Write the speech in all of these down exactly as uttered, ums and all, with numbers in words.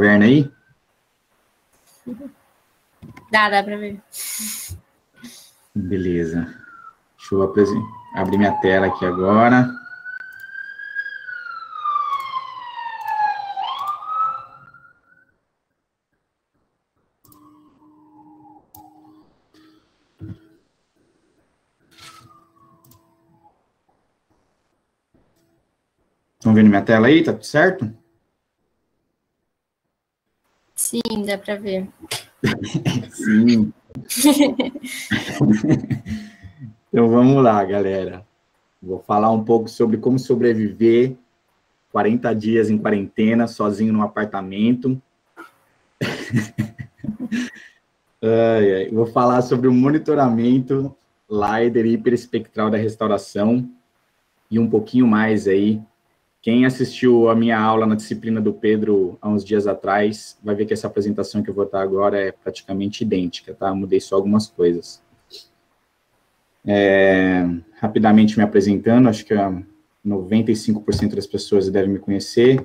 Governo aí? Dá, dá para ver. Beleza. Deixa eu abrir minha tela aqui agora. Estão vendo minha tela aí? Tá tudo certo? Sim, dá para ver. Sim. Então vamos lá, galera. Vou falar um pouco sobre como sobreviver quarenta dias em quarentena, sozinho num apartamento. Vou falar sobre o monitoramento Lidar e hiperespectral da restauração e um pouquinho mais aí. Quem assistiu a minha aula na disciplina do Pedro há uns dias atrás, vai ver que essa apresentação que eu vou estar agora é praticamente idêntica, tá? Mudei só algumas coisas. É, rapidamente me apresentando, acho que noventa e cinco por cento das pessoas devem me conhecer,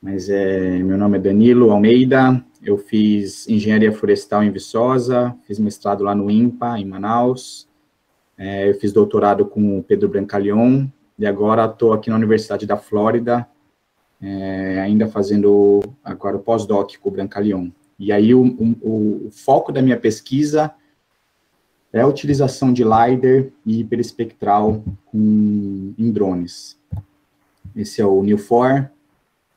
mas é, meu nome é Danilo Almeida, eu fiz engenharia florestal em Viçosa, fiz mestrado lá no INPA, em Manaus, é, eu fiz doutorado com o Pedro Brancalion, e agora estou aqui na Universidade da Flórida, é, ainda fazendo agora o pós-doc com o Brancalion. E aí o, o, o foco da minha pesquisa é a utilização de Lidar e hiperespectral com, em drones. Esse é o NewFor,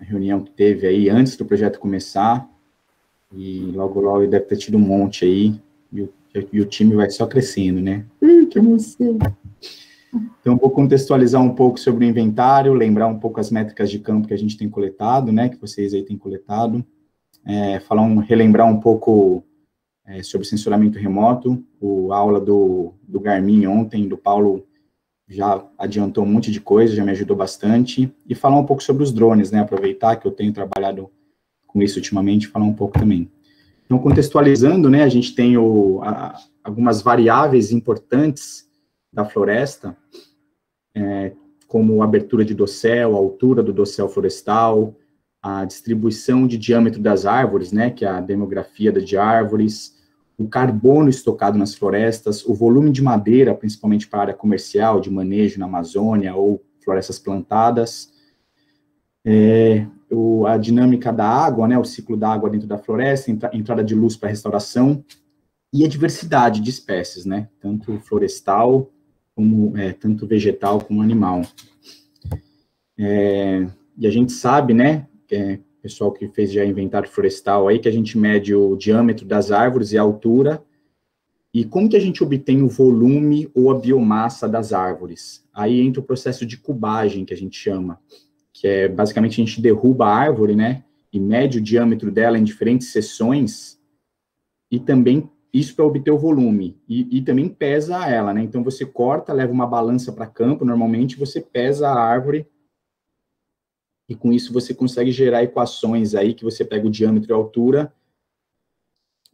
a reunião que teve aí antes do projeto começar, e logo logo deve ter tido um monte aí, e o, e o time vai só crescendo, né? Hum, que emoção! Então, vou contextualizar um pouco sobre o inventário, lembrar um pouco as métricas de campo que a gente tem coletado, né, que vocês aí têm coletado, é, falar um, relembrar um pouco é, sobre sensoramento remoto, o, a aula do, do Garmin ontem, do Paulo, já adiantou um monte de coisa, já me ajudou bastante, e falar um pouco sobre os drones, né, aproveitar que eu tenho trabalhado com isso ultimamente, falar um pouco também. Então, contextualizando, né, a gente tem o, a, algumas variáveis importantes da floresta, é, como a abertura de dossel, a altura do dossel florestal, a distribuição de diâmetro das árvores, né, que é a demografia de árvores, o carbono estocado nas florestas, o volume de madeira, principalmente para a área comercial, de manejo na Amazônia ou florestas plantadas, é, o, a dinâmica da água, né, o ciclo da água dentro da floresta, entra, entrada de luz para a restauração, e a diversidade de espécies, né, tanto florestal, como, é, tanto vegetal como animal. É, e a gente sabe, né, é, pessoal que fez já inventário florestal aí, que a gente mede o diâmetro das árvores e a altura, e como que a gente obtém o volume ou a biomassa das árvores? Aí entra o processo de cubagem, que a gente chama, que é, basicamente, a gente derruba a árvore, né, e mede o diâmetro dela em diferentes seções, e também isso para obter o volume, e, e também pesa ela, né, então você corta, leva uma balança para campo, normalmente você pesa a árvore, e com isso você consegue gerar equações aí, que você pega o diâmetro e a altura,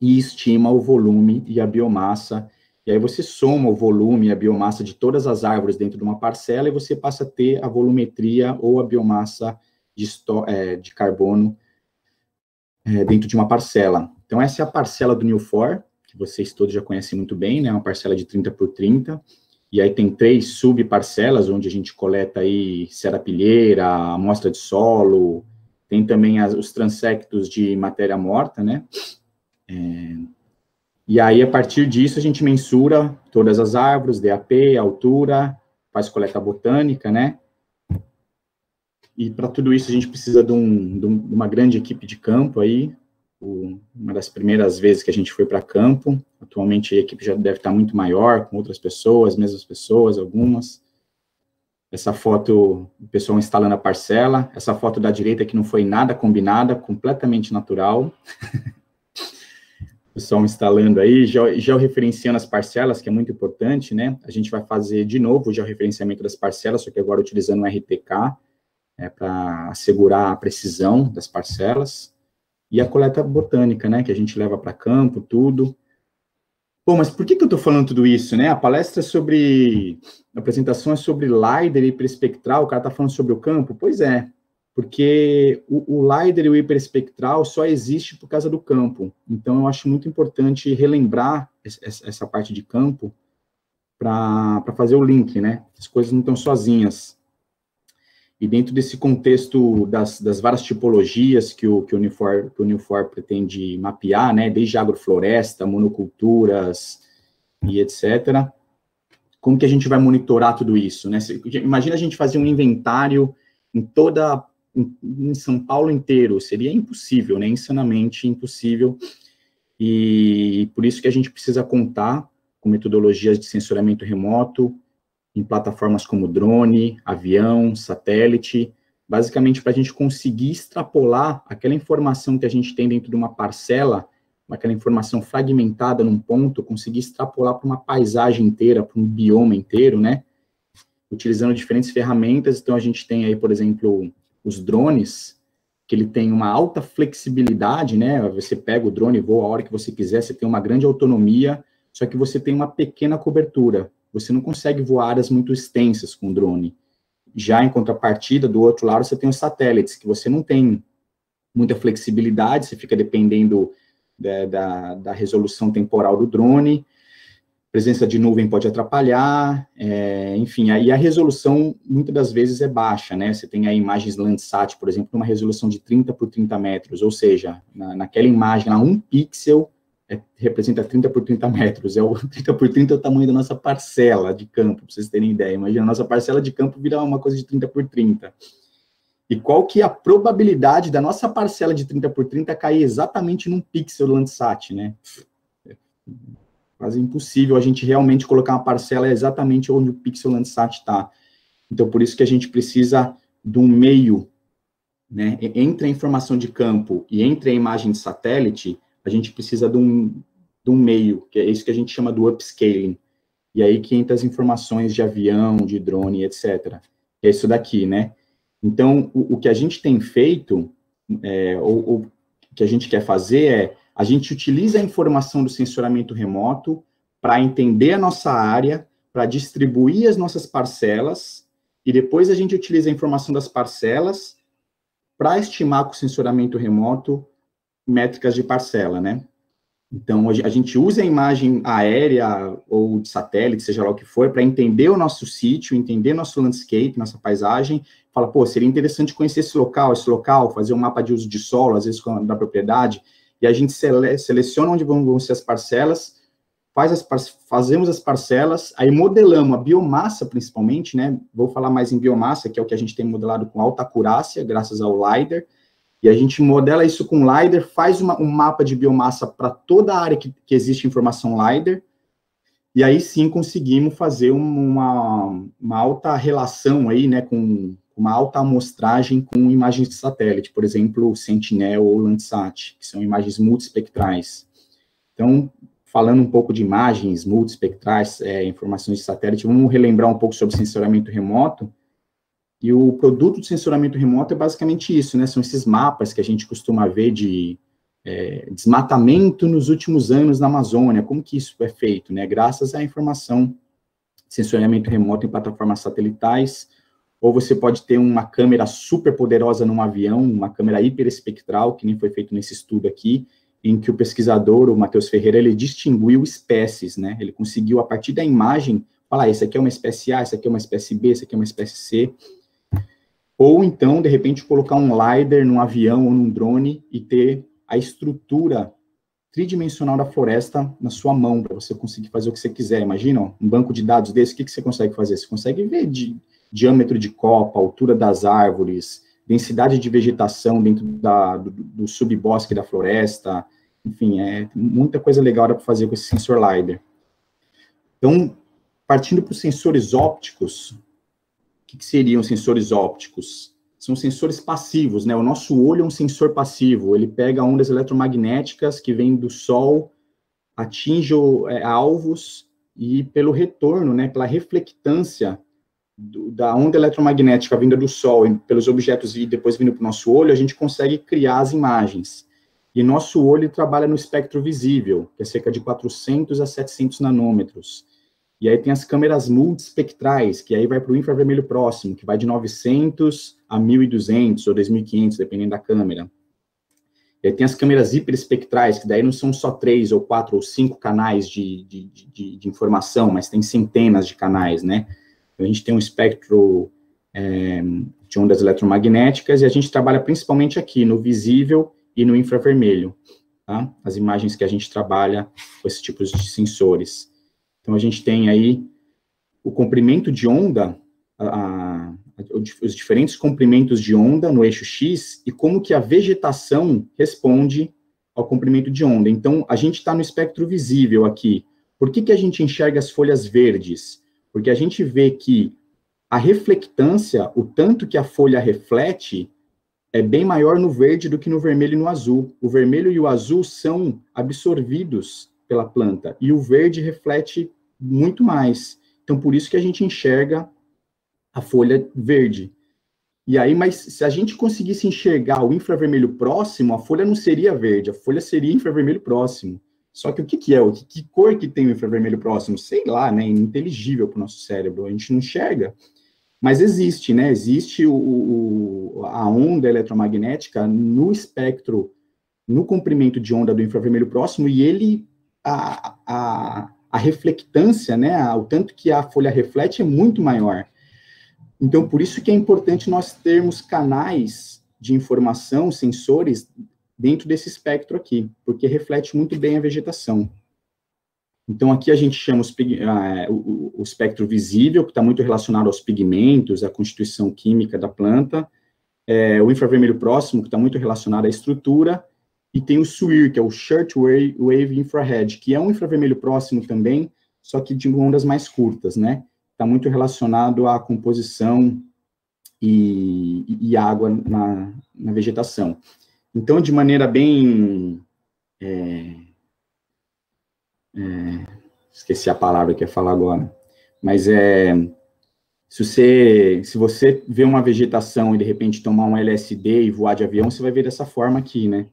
e estima o volume e a biomassa, e aí você soma o volume e a biomassa de todas as árvores dentro de uma parcela, e você passa a ter a volumetria ou a biomassa de, é, de carbono é, dentro de uma parcela. Então essa é a parcela do NewFor, que vocês todos já conhecem muito bem, né, uma parcela de trinta por trinta, e aí tem três subparcelas, onde a gente coleta aí serapilheira, amostra de solo, tem também as, os transectos de matéria morta, né, é, e aí a partir disso a gente mensura todas as árvores, D A P, altura, faz coleta botânica, né, e para tudo isso a gente precisa de, um, de uma grande equipe de campo aí. Uma das primeiras vezes que a gente foi para campo, atualmente a equipe já deve estar muito maior, com outras pessoas, mesmas pessoas, algumas. Essa foto, o pessoal instalando a parcela, essa foto da direita que não foi nada combinada, completamente natural. O pessoal instalando aí, georreferenciando as parcelas, que é muito importante, né? A gente vai fazer de novo o georreferenciamento das parcelas, só que agora utilizando o R T K, é, para assegurar a precisão das parcelas. E a coleta botânica, né, que a gente leva para campo, tudo. Bom, mas por que que eu estou falando tudo isso, né? A palestra é sobre, a apresentação é sobre Lidar e hiperespectral, o cara está falando sobre o campo? Pois é, porque o, o LiDAR e o hiperespectral só existe por causa do campo. Então, eu acho muito importante relembrar essa, essa parte de campo para fazer o link, né? As coisas não estão sozinhas. E dentro desse contexto das, das várias tipologias que o, que o NewFor, que o NewFor pretende mapear, né, desde agrofloresta, monoculturas e etcétera, como que a gente vai monitorar tudo isso, né? Você, imagina a gente fazer um inventário em toda, em, em São Paulo inteiro, seria impossível, né, insanamente impossível, e por isso que a gente precisa contar com metodologias de sensoramento remoto, em plataformas como drone, avião, satélite, basicamente para a gente conseguir extrapolar aquela informação que a gente tem dentro de uma parcela, aquela informação fragmentada num ponto, conseguir extrapolar para uma paisagem inteira, para um bioma inteiro, né? Utilizando diferentes ferramentas. Então, a gente tem aí, por exemplo, os drones, que ele tem uma alta flexibilidade, né? Você pega o drone e voa a hora que você quiser, você tem uma grande autonomia, só que você tem uma pequena cobertura. Você não consegue voar áreas muito extensas com o drone. Já em contrapartida, do outro lado, você tem os satélites, que você não tem muita flexibilidade, você fica dependendo da, da, da resolução temporal do drone, presença de nuvem pode atrapalhar, é, enfim, aí a resolução, muitas das vezes, é baixa, né? Você tem aí imagens Landsat, por exemplo, numa resolução de trinta por trinta metros, ou seja, na, naquela imagem, lá, um pixel, É, representa trinta por trinta metros, é o trinta por trinta é o tamanho da nossa parcela de campo, para vocês terem ideia. Imagina, a nossa parcela de campo vira uma coisa de trinta por trinta. E qual que é a probabilidade da nossa parcela de trinta por trinta cair exatamente num pixel do Landsat, né? É quase impossível a gente realmente colocar uma parcela exatamente onde o pixel Landsat está. Então, por isso que a gente precisa de um meio, né? Entre a informação de campo e entre a imagem de satélite, a gente precisa de um, de um meio, que é isso que a gente chama do upscaling. E aí que entra as informações de avião, de drone, etcétera. É isso daqui, né? Então, o, o que a gente tem feito, é, ou, ou que a gente quer fazer é, a gente utiliza a informação do sensoramento remoto para entender a nossa área, para distribuir as nossas parcelas, e depois a gente utiliza a informação das parcelas para estimar com o sensoramento remoto métricas de parcela, né? Então, a gente usa a imagem aérea ou de satélite, seja lá o que for, para entender o nosso sítio, entender nosso landscape, nossa paisagem, fala, pô, seria interessante conhecer esse local, esse local, fazer um mapa de uso de solo, às vezes, da propriedade, e a gente sele seleciona onde vão ser as parcelas, faz as par fazemos as parcelas, aí modelamos a biomassa, principalmente, né? Vou falar mais em biomassa, que é o que a gente tem modelado com alta acurácia, graças ao LiDAR. E a gente modela isso com LiDAR, faz uma, um mapa de biomassa para toda a área que, que existe informação LiDAR, e aí sim conseguimos fazer uma, uma alta relação aí, né, com uma alta amostragem com imagens de satélite, por exemplo, Sentinel ou Landsat, que são imagens multiespectrais. Então, falando um pouco de imagens multiespectrais, é, informações de satélite, vamos relembrar um pouco sobre sensoramento remoto. E o produto de sensoramento remoto é basicamente isso, né? São esses mapas que a gente costuma ver de é, desmatamento nos últimos anos na Amazônia. Como que isso é feito, né? Graças à informação de sensoramento remoto em plataformas satelitais, ou você pode ter uma câmera super poderosa num avião, uma câmera hiperespectral, que nem foi feito nesse estudo aqui, em que o pesquisador, o Matheus Ferreira, ele distinguiu espécies, né? Ele conseguiu, a partir da imagem, falar, essa aqui é uma espécie A, essa aqui é uma espécie B, essa aqui é uma espécie C. Ou então, de repente, colocar um LiDAR num avião ou num drone e ter a estrutura tridimensional da floresta na sua mão, para você conseguir fazer o que você quiser. Imagina, ó, um banco de dados desse, o que, que você consegue fazer? Você consegue ver de, diâmetro de copa, altura das árvores, densidade de vegetação dentro da, do, do subbosque da floresta, enfim, é muita coisa legal para fazer com esse sensor LiDAR. Então, partindo para os sensores ópticos, o que, que seriam sensores ópticos? São sensores passivos, né? O nosso olho é um sensor passivo, ele pega ondas eletromagnéticas que vêm do Sol, atinge é, alvos, e pelo retorno, né, pela reflectância do, da onda eletromagnética vinda do Sol, e pelos objetos e depois vindo para o nosso olho, a gente consegue criar as imagens. E nosso olho trabalha no espectro visível, que é cerca de quatrocentos a setecentos nanômetros. E aí tem as câmeras multiespectrais, que aí vai para o infravermelho próximo, que vai de novecentos a mil e duzentos ou dois mil e quinhentos, dependendo da câmera. E aí tem as câmeras hiperespectrais, que daí não são só três ou quatro ou cinco canais de, de, de, de informação, mas tem centenas de canais, né? Então, a gente tem um espectro é, de ondas eletromagnéticas, e a gente trabalha principalmente aqui, no visível e no infravermelho, tá? As imagens que a gente trabalha com esses tipos de sensores. Então, a gente tem aí o comprimento de onda, a, a, os diferentes comprimentos de onda no eixo X, e como que a vegetação responde ao comprimento de onda. Então, a gente está no espectro visível aqui. Por que que a gente enxerga as folhas verdes? Porque a gente vê que a reflectância, o tanto que a folha reflete, é bem maior no verde do que no vermelho e no azul. O vermelho e o azul são absorvidos pela planta, e o verde reflete muito mais. Então, por isso que a gente enxerga a folha verde. E aí, mas se a gente conseguisse enxergar o infravermelho próximo, a folha não seria verde, a folha seria infravermelho próximo. Só que o que que é? Que, que cor que tem o infravermelho próximo? Sei lá, né? Ininteligível para o nosso cérebro, a gente não enxerga. Mas existe, né? Existe o, o, a onda eletromagnética no espectro, no comprimento de onda do infravermelho próximo, e ele A, a, a reflectância, né, o tanto que a folha reflete é muito maior. Então, por isso que é importante nós termos canais de informação, sensores, dentro desse espectro aqui, porque reflete muito bem a vegetação. Então, aqui a gente chama os, uh, o, o espectro visível, que está muito relacionado aos pigmentos, à constituição química da planta, é, o infravermelho próximo, que está muito relacionado à estrutura, e tem o S W I R, que é o Short Wave Infrared, que é um infravermelho próximo também, só que de ondas mais curtas, né? Está muito relacionado à composição e, e água na, na vegetação. Então, de maneira bem... É, é, esqueci a palavra que eu ia falar agora, mas é... Se você, se você vê uma vegetação e, de repente, tomar um L S D e voar de avião, você vai ver dessa forma aqui, né?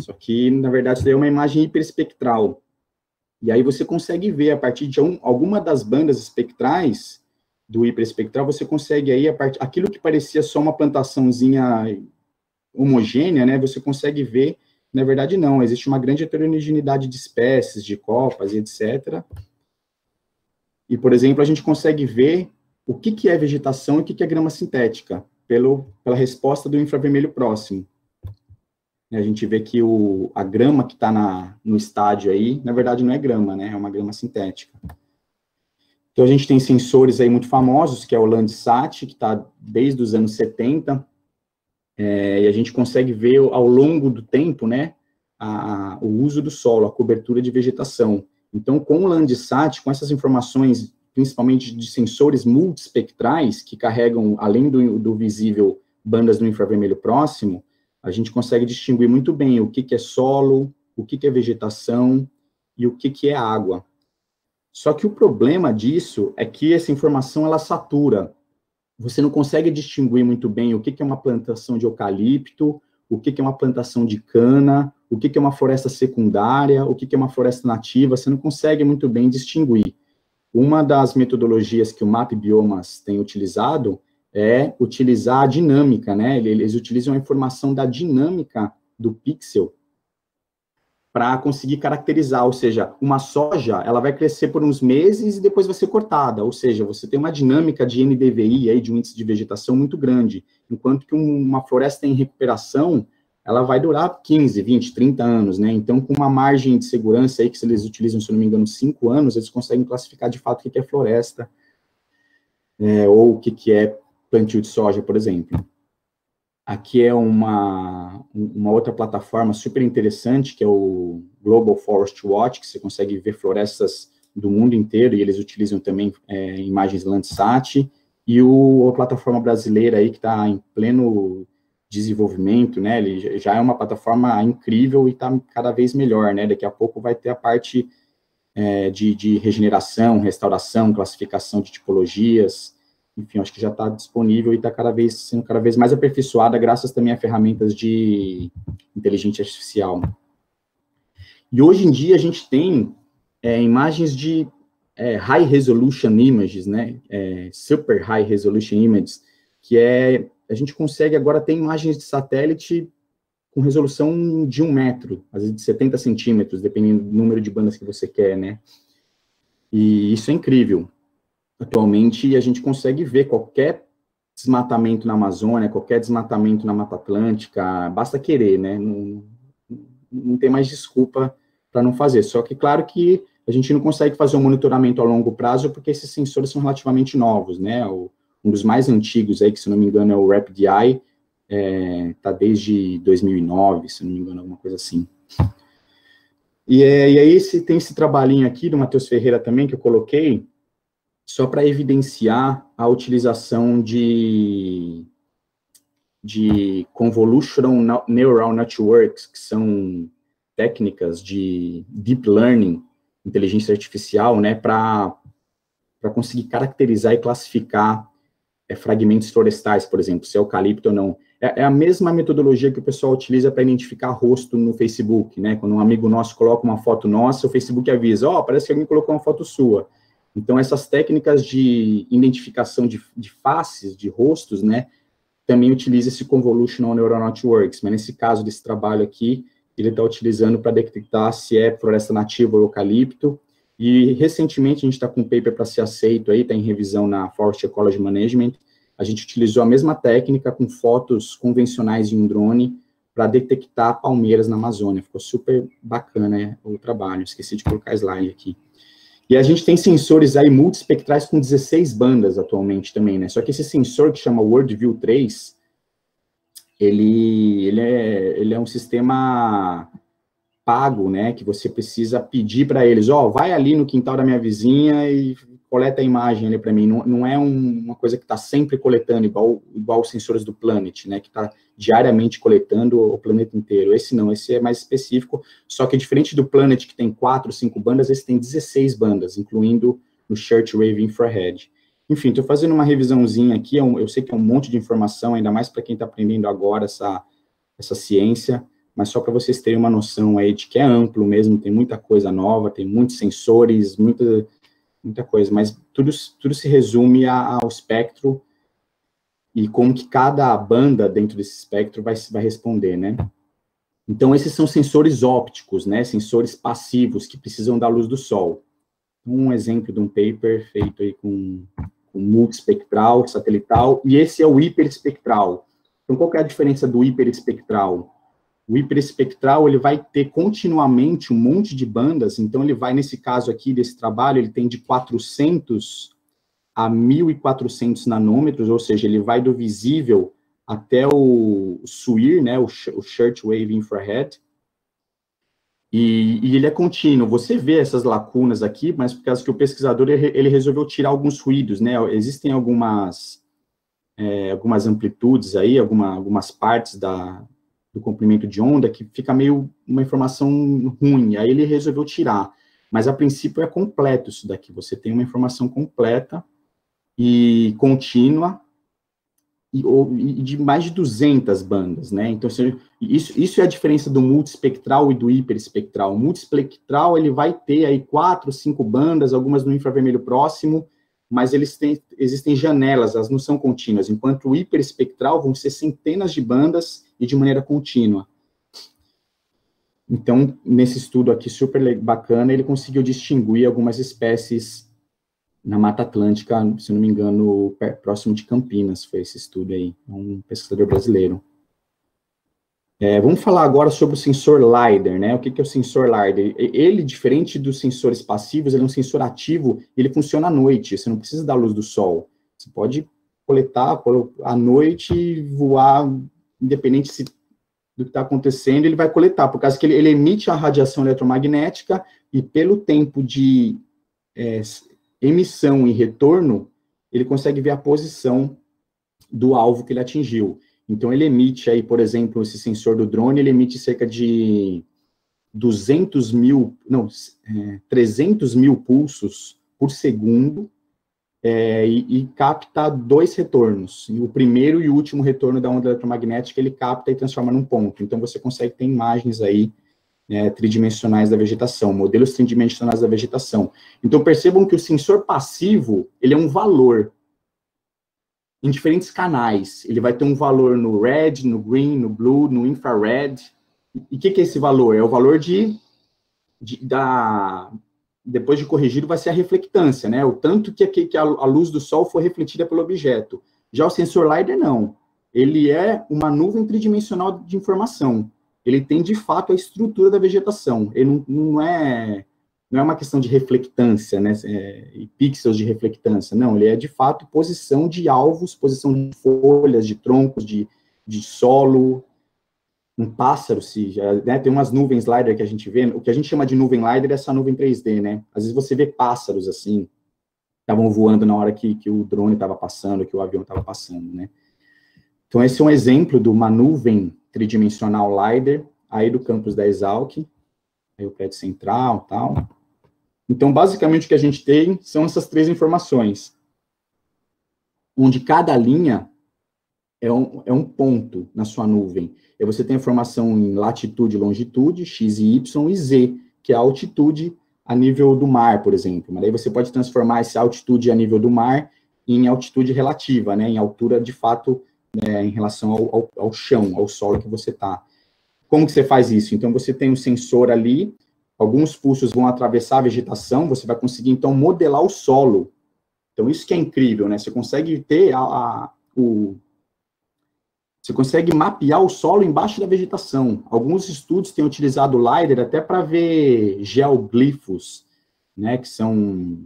Só que, na verdade, isso daí é uma imagem hiperespectral. E aí você consegue ver, a partir de um, alguma das bandas espectrais do hiperespectral, você consegue aí, a part... aquilo que parecia só uma plantaçãozinha homogênea, né? Você consegue ver, na verdade, não. Existe uma grande heterogeneidade de espécies, de copas, etcétera. E, por exemplo, a gente consegue ver o que, que é vegetação e o que, que é grama sintética, pelo, pela resposta do infravermelho próximo. A gente vê que o, a grama que está no estádio aí, na verdade, não é grama, né? É uma grama sintética. Então, a gente tem sensores aí muito famosos, que é o Landsat, que está desde os anos setenta, é, e a gente consegue ver ao longo do tempo, né, a, a, o uso do solo, a cobertura de vegetação. Então, com o Landsat, com essas informações, principalmente de sensores multiespectrais, que carregam, além do, do visível, bandas do infravermelho próximo, a gente consegue distinguir muito bem o que, que é solo, o que, que é vegetação e o que, que é água. Só que o problema disso é que essa informação, ela satura. Você não consegue distinguir muito bem o que, que é uma plantação de eucalipto, o que, que é uma plantação de cana, o que, que é uma floresta secundária, o que, que é uma floresta nativa. Você não consegue muito bem distinguir. Uma das metodologias que o MapBiomas tem utilizado é utilizar a dinâmica, né? Eles utilizam a informação da dinâmica do pixel para conseguir caracterizar, ou seja, uma soja, ela vai crescer por uns meses e depois vai ser cortada, ou seja, você tem uma dinâmica de N D V I, aí, de um índice de vegetação muito grande, enquanto que uma floresta em recuperação, ela vai durar quinze, vinte, trinta anos, né? Então, com uma margem de segurança aí, que eles utilizam, se não me engano, cinco anos, eles conseguem classificar de fato o que é floresta, é, ou o que é plantio de soja, por exemplo. Aqui é uma, uma outra plataforma super interessante, que é o Global Forest Watch, que você consegue ver florestas do mundo inteiro, e eles utilizam também é, imagens Landsat, e o, a plataforma brasileira aí, que está em pleno desenvolvimento, né, ele já é uma plataforma incrível e está cada vez melhor, né, daqui a pouco vai ter a parte é, de, de regeneração, restauração, classificação de tipologias. Enfim, acho que já está disponível e está cada vez, sendo cada vez mais aperfeiçoada, graças também a ferramentas de inteligência artificial. E hoje em dia a gente tem é, imagens de é, high resolution images, né, é, super high resolution images, que é, a gente consegue agora ter imagens de satélite com resolução de um metro, às vezes de setenta centímetros, dependendo do número de bandas que você quer, né, e isso é incrível. Atualmente, a gente consegue ver qualquer desmatamento na Amazônia, qualquer desmatamento na Mata Atlântica, basta querer, né, não, não tem mais desculpa para não fazer, só que, claro que a gente não consegue fazer um monitoramento a longo prazo, porque esses sensores são relativamente novos, né, o, um dos mais antigos aí, que se não me engano é o RapidEye, é, tá desde dois mil e nove, se não me engano, alguma coisa assim. E, é, e aí esse, tem esse trabalhinho aqui do Matheus Ferreira também, que eu coloquei, só para evidenciar a utilização de, de Convolutional Neural Networks, que são técnicas de Deep Learning, inteligência artificial, né, para conseguir caracterizar e classificar é, fragmentos florestais, por exemplo, se é eucalipto ou não. É, é a mesma metodologia que o pessoal utiliza para identificar rosto no Facebook, né, quando um amigo nosso coloca uma foto nossa, o Facebook avisa, ó, oh, parece que alguém colocou uma foto sua. Então, essas técnicas de identificação de, de faces, de rostos, né, também utiliza esse Convolutional Neural Networks, mas nesse caso desse trabalho aqui, ele está utilizando para detectar se é floresta nativa ou eucalipto, e recentemente a gente está com um paper para ser aceito aí, está em revisão na Forest Ecology Management, a gente utilizou a mesma técnica com fotos convencionais de um drone para detectar palmeiras na Amazônia, ficou super bacana, né, o trabalho, esqueci de colocar slide aqui. E a gente tem sensores aí multiespectrais com dezesseis bandas atualmente também, né? Só que esse sensor que chama WorldView três, ele, ele, é, ele é um sistema pago, né? Que você precisa pedir para eles, ó, oh, vai ali no quintal da minha vizinha e coleta a imagem ali para mim. Não, não é um, uma coisa que está sempre coletando, igual, igual os sensores do Planet, né? Que está diariamente coletando o planeta inteiro. Esse não, esse é mais específico, só que diferente do Planet, que tem quatro, cinco bandas, esse tem dezesseis bandas, incluindo o Shortwave Infrared. Enfim, estou fazendo uma revisãozinha aqui, eu sei que é um monte de informação, ainda mais para quem está aprendendo agora essa, essa ciência, mas só para vocês terem uma noção aí de que é amplo mesmo, tem muita coisa nova, tem muitos sensores, muita... muita coisa, mas tudo, tudo se resume ao espectro e como que cada banda dentro desse espectro vai, vai responder, né? Então, esses são sensores ópticos, né? Sensores passivos que precisam da luz do sol. Um exemplo de um paper feito aí com, com multiespectral, satelital, e esse é o hiperespectral. Então, qual que é a diferença do hiperespectral? O hiperespectral, ele vai ter continuamente um monte de bandas, então ele vai, nesse caso aqui desse trabalho, ele tem de quatrocentos a mil e quatrocentos nanômetros, ou seja, ele vai do visível até o S W I R, né, o Shortwave Infrared, e, e ele é contínuo. Você vê essas lacunas aqui, mas por causa que o pesquisador, ele resolveu tirar alguns ruídos, né, existem algumas, é, algumas amplitudes aí, alguma, algumas partes da... do comprimento de onda, que fica meio uma informação ruim, aí ele resolveu tirar, mas a princípio é completo isso daqui, você tem uma informação completa e contínua, e, ou, e de mais de duzentas bandas, né, então isso, isso é a diferença do multiespectral e do hiperespectral. O multiespectral, ele vai ter aí quatro, cinco bandas, algumas no infravermelho próximo, mas eles têm, existem janelas, elas não são contínuas, enquanto o hiperespectral vão ser centenas de bandas e de maneira contínua. Então, nesse estudo aqui super bacana, ele conseguiu distinguir algumas espécies na Mata Atlântica, se não me engano, próximo de Campinas, foi esse estudo aí, um pesquisador brasileiro. É, vamos falar agora sobre o sensor LIDAR, né? O que, que é o sensor LIDAR? Ele, diferente dos sensores passivos, ele é um sensor ativo, ele funciona à noite, você não precisa da luz do sol. Você pode coletar à noite e voar, independente se, do que está acontecendo, ele vai coletar, por causa que ele, ele emite a radiação eletromagnética e pelo tempo de é, emissão e retorno, ele consegue ver a posição do alvo que ele atingiu. Então, ele emite aí, por exemplo, esse sensor do drone, ele emite cerca de duzentos mil, não, é, trezentos mil pulsos por segundo é, e, e capta dois retornos. E o primeiro e o último retorno da onda eletromagnética, ele capta e transforma num ponto. Então, você consegue ter imagens aí né, tridimensionais da vegetação, modelos tridimensionais da vegetação. Então, percebam que o sensor passivo, ele é um valor em diferentes canais. Ele vai ter um valor no red, no green, no blue, no infrared. E o que, que é esse valor? É o valor de, de da... depois de corrigido, vai ser a reflectância, né? O tanto que, que, que a, a luz do sol foi refletida pelo objeto. Já o sensor LiDAR, não. Ele é uma nuvem tridimensional de informação. Ele tem, de fato, a estrutura da vegetação. Ele não, não, é, não é uma questão de reflectância, né? É, e pixels de reflectância, não. Ele é, de fato, posição de alvos, posição de folhas, de troncos, de, de solo. Um pássaro, se, né, tem umas nuvens LiDAR que a gente vê, o que a gente chama de nuvem LiDAR é essa nuvem três D, né? Às vezes você vê pássaros, assim, estavam voando na hora que, que o drone estava passando, que o avião estava passando, né? Então, esse é um exemplo de uma nuvem tridimensional LiDAR, aí do campus da ESALQ, aí o prédio central e tal. Então, basicamente, o que a gente tem são essas três informações, onde cada linha é um, é um ponto na sua nuvem. E você tem a informação em latitude e longitude, X e Y, e Z, que é a altitude a nível do mar, por exemplo. Mas aí você pode transformar essa altitude a nível do mar em altitude relativa, né? Em altura, de fato, né, em relação ao, ao, ao chão, ao solo que você está. Como que você faz isso? Então, você tem um sensor ali, alguns pulsos vão atravessar a vegetação, você vai conseguir, então, modelar o solo. Então, isso que é incrível, né? Você consegue ter a, a, o... Você consegue mapear o solo embaixo da vegetação. Alguns estudos têm utilizado o LiDAR até para ver geoglifos, né, que são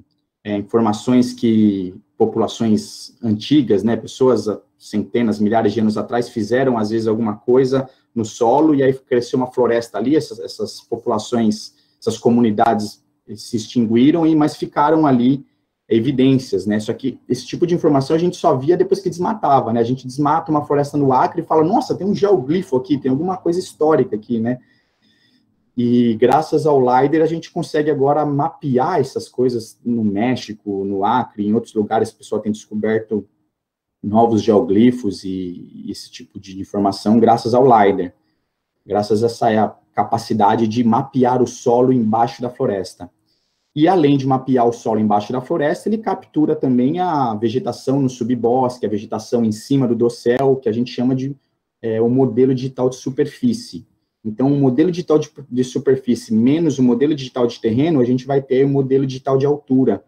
é, informações que populações antigas, né, pessoas centenas, milhares de anos atrás fizeram, às vezes, alguma coisa no solo, e aí cresceu uma floresta ali, essas, essas populações, essas comunidades se extinguiram, e mas ficaram ali evidências, né? Só que esse tipo de informação a gente só via depois que desmatava, né? A gente desmata uma floresta no Acre e fala, nossa, tem um geoglifo aqui, tem alguma coisa histórica aqui, né? E graças ao LiDAR a gente consegue agora mapear essas coisas no México, no Acre, em outros lugares o pessoal tem descoberto novos geoglifos e esse tipo de informação graças ao LiDAR. Graças a essa capacidade de mapear o solo embaixo da floresta. E, além de mapear o solo embaixo da floresta, ele captura também a vegetação no subbosque, a vegetação em cima do dossel, que a gente chama de é, o modelo digital de superfície. Então, o modelo digital de, de superfície menos o modelo digital de terreno, a gente vai ter o modelo digital de altura,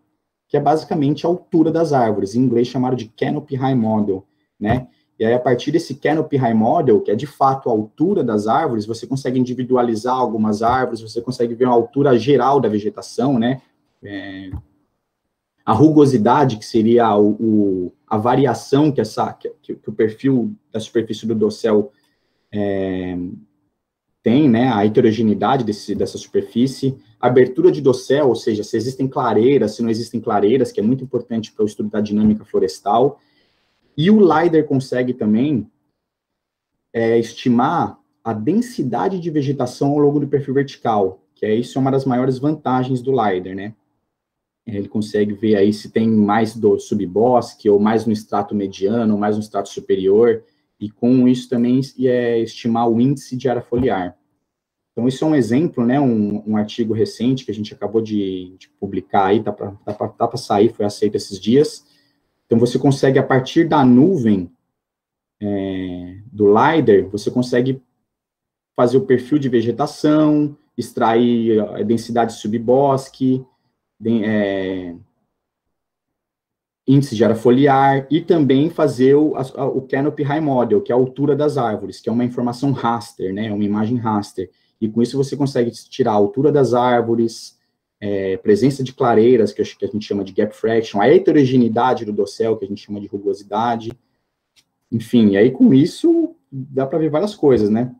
que é basicamente a altura das árvores, em inglês chamado de Canopy Height Model, né? E aí, a partir desse Canopy Height Model, que é de fato a altura das árvores, você consegue individualizar algumas árvores, você consegue ver uma altura geral da vegetação, né? É, a rugosidade, que seria o, o, a variação que, essa, que, que o perfil da superfície do dossel é, tem, né? A heterogeneidade desse, dessa superfície. A abertura de dossel, ou seja, se existem clareiras, se não existem clareiras, que é muito importante para o estudo da dinâmica florestal. E o LiDAR consegue também é, estimar a densidade de vegetação ao longo do perfil vertical, que é isso é uma das maiores vantagens do LiDAR, né? Ele consegue ver aí se tem mais do subbosque, ou mais no estrato mediano, ou mais no estrato superior, e com isso também é estimar o índice de área foliar. Então, isso é um exemplo, né? Um, um artigo recente que a gente acabou de, de publicar aí, tá para tá para sair, foi aceito esses dias. Então, você consegue, a partir da nuvem é, do LiDAR, você consegue fazer o perfil de vegetação, extrair a densidade de subbosque, de, é, índice de área foliar, e também fazer o, a, o Canopy Height Model, que é a altura das árvores, que é uma informação raster, né, uma imagem raster. E com isso você consegue tirar a altura das árvores, É, presença de clareiras, que a gente chama de gap fraction, a heterogeneidade do dossel, que a gente chama de rugosidade, enfim, aí com isso dá para ver várias coisas, né?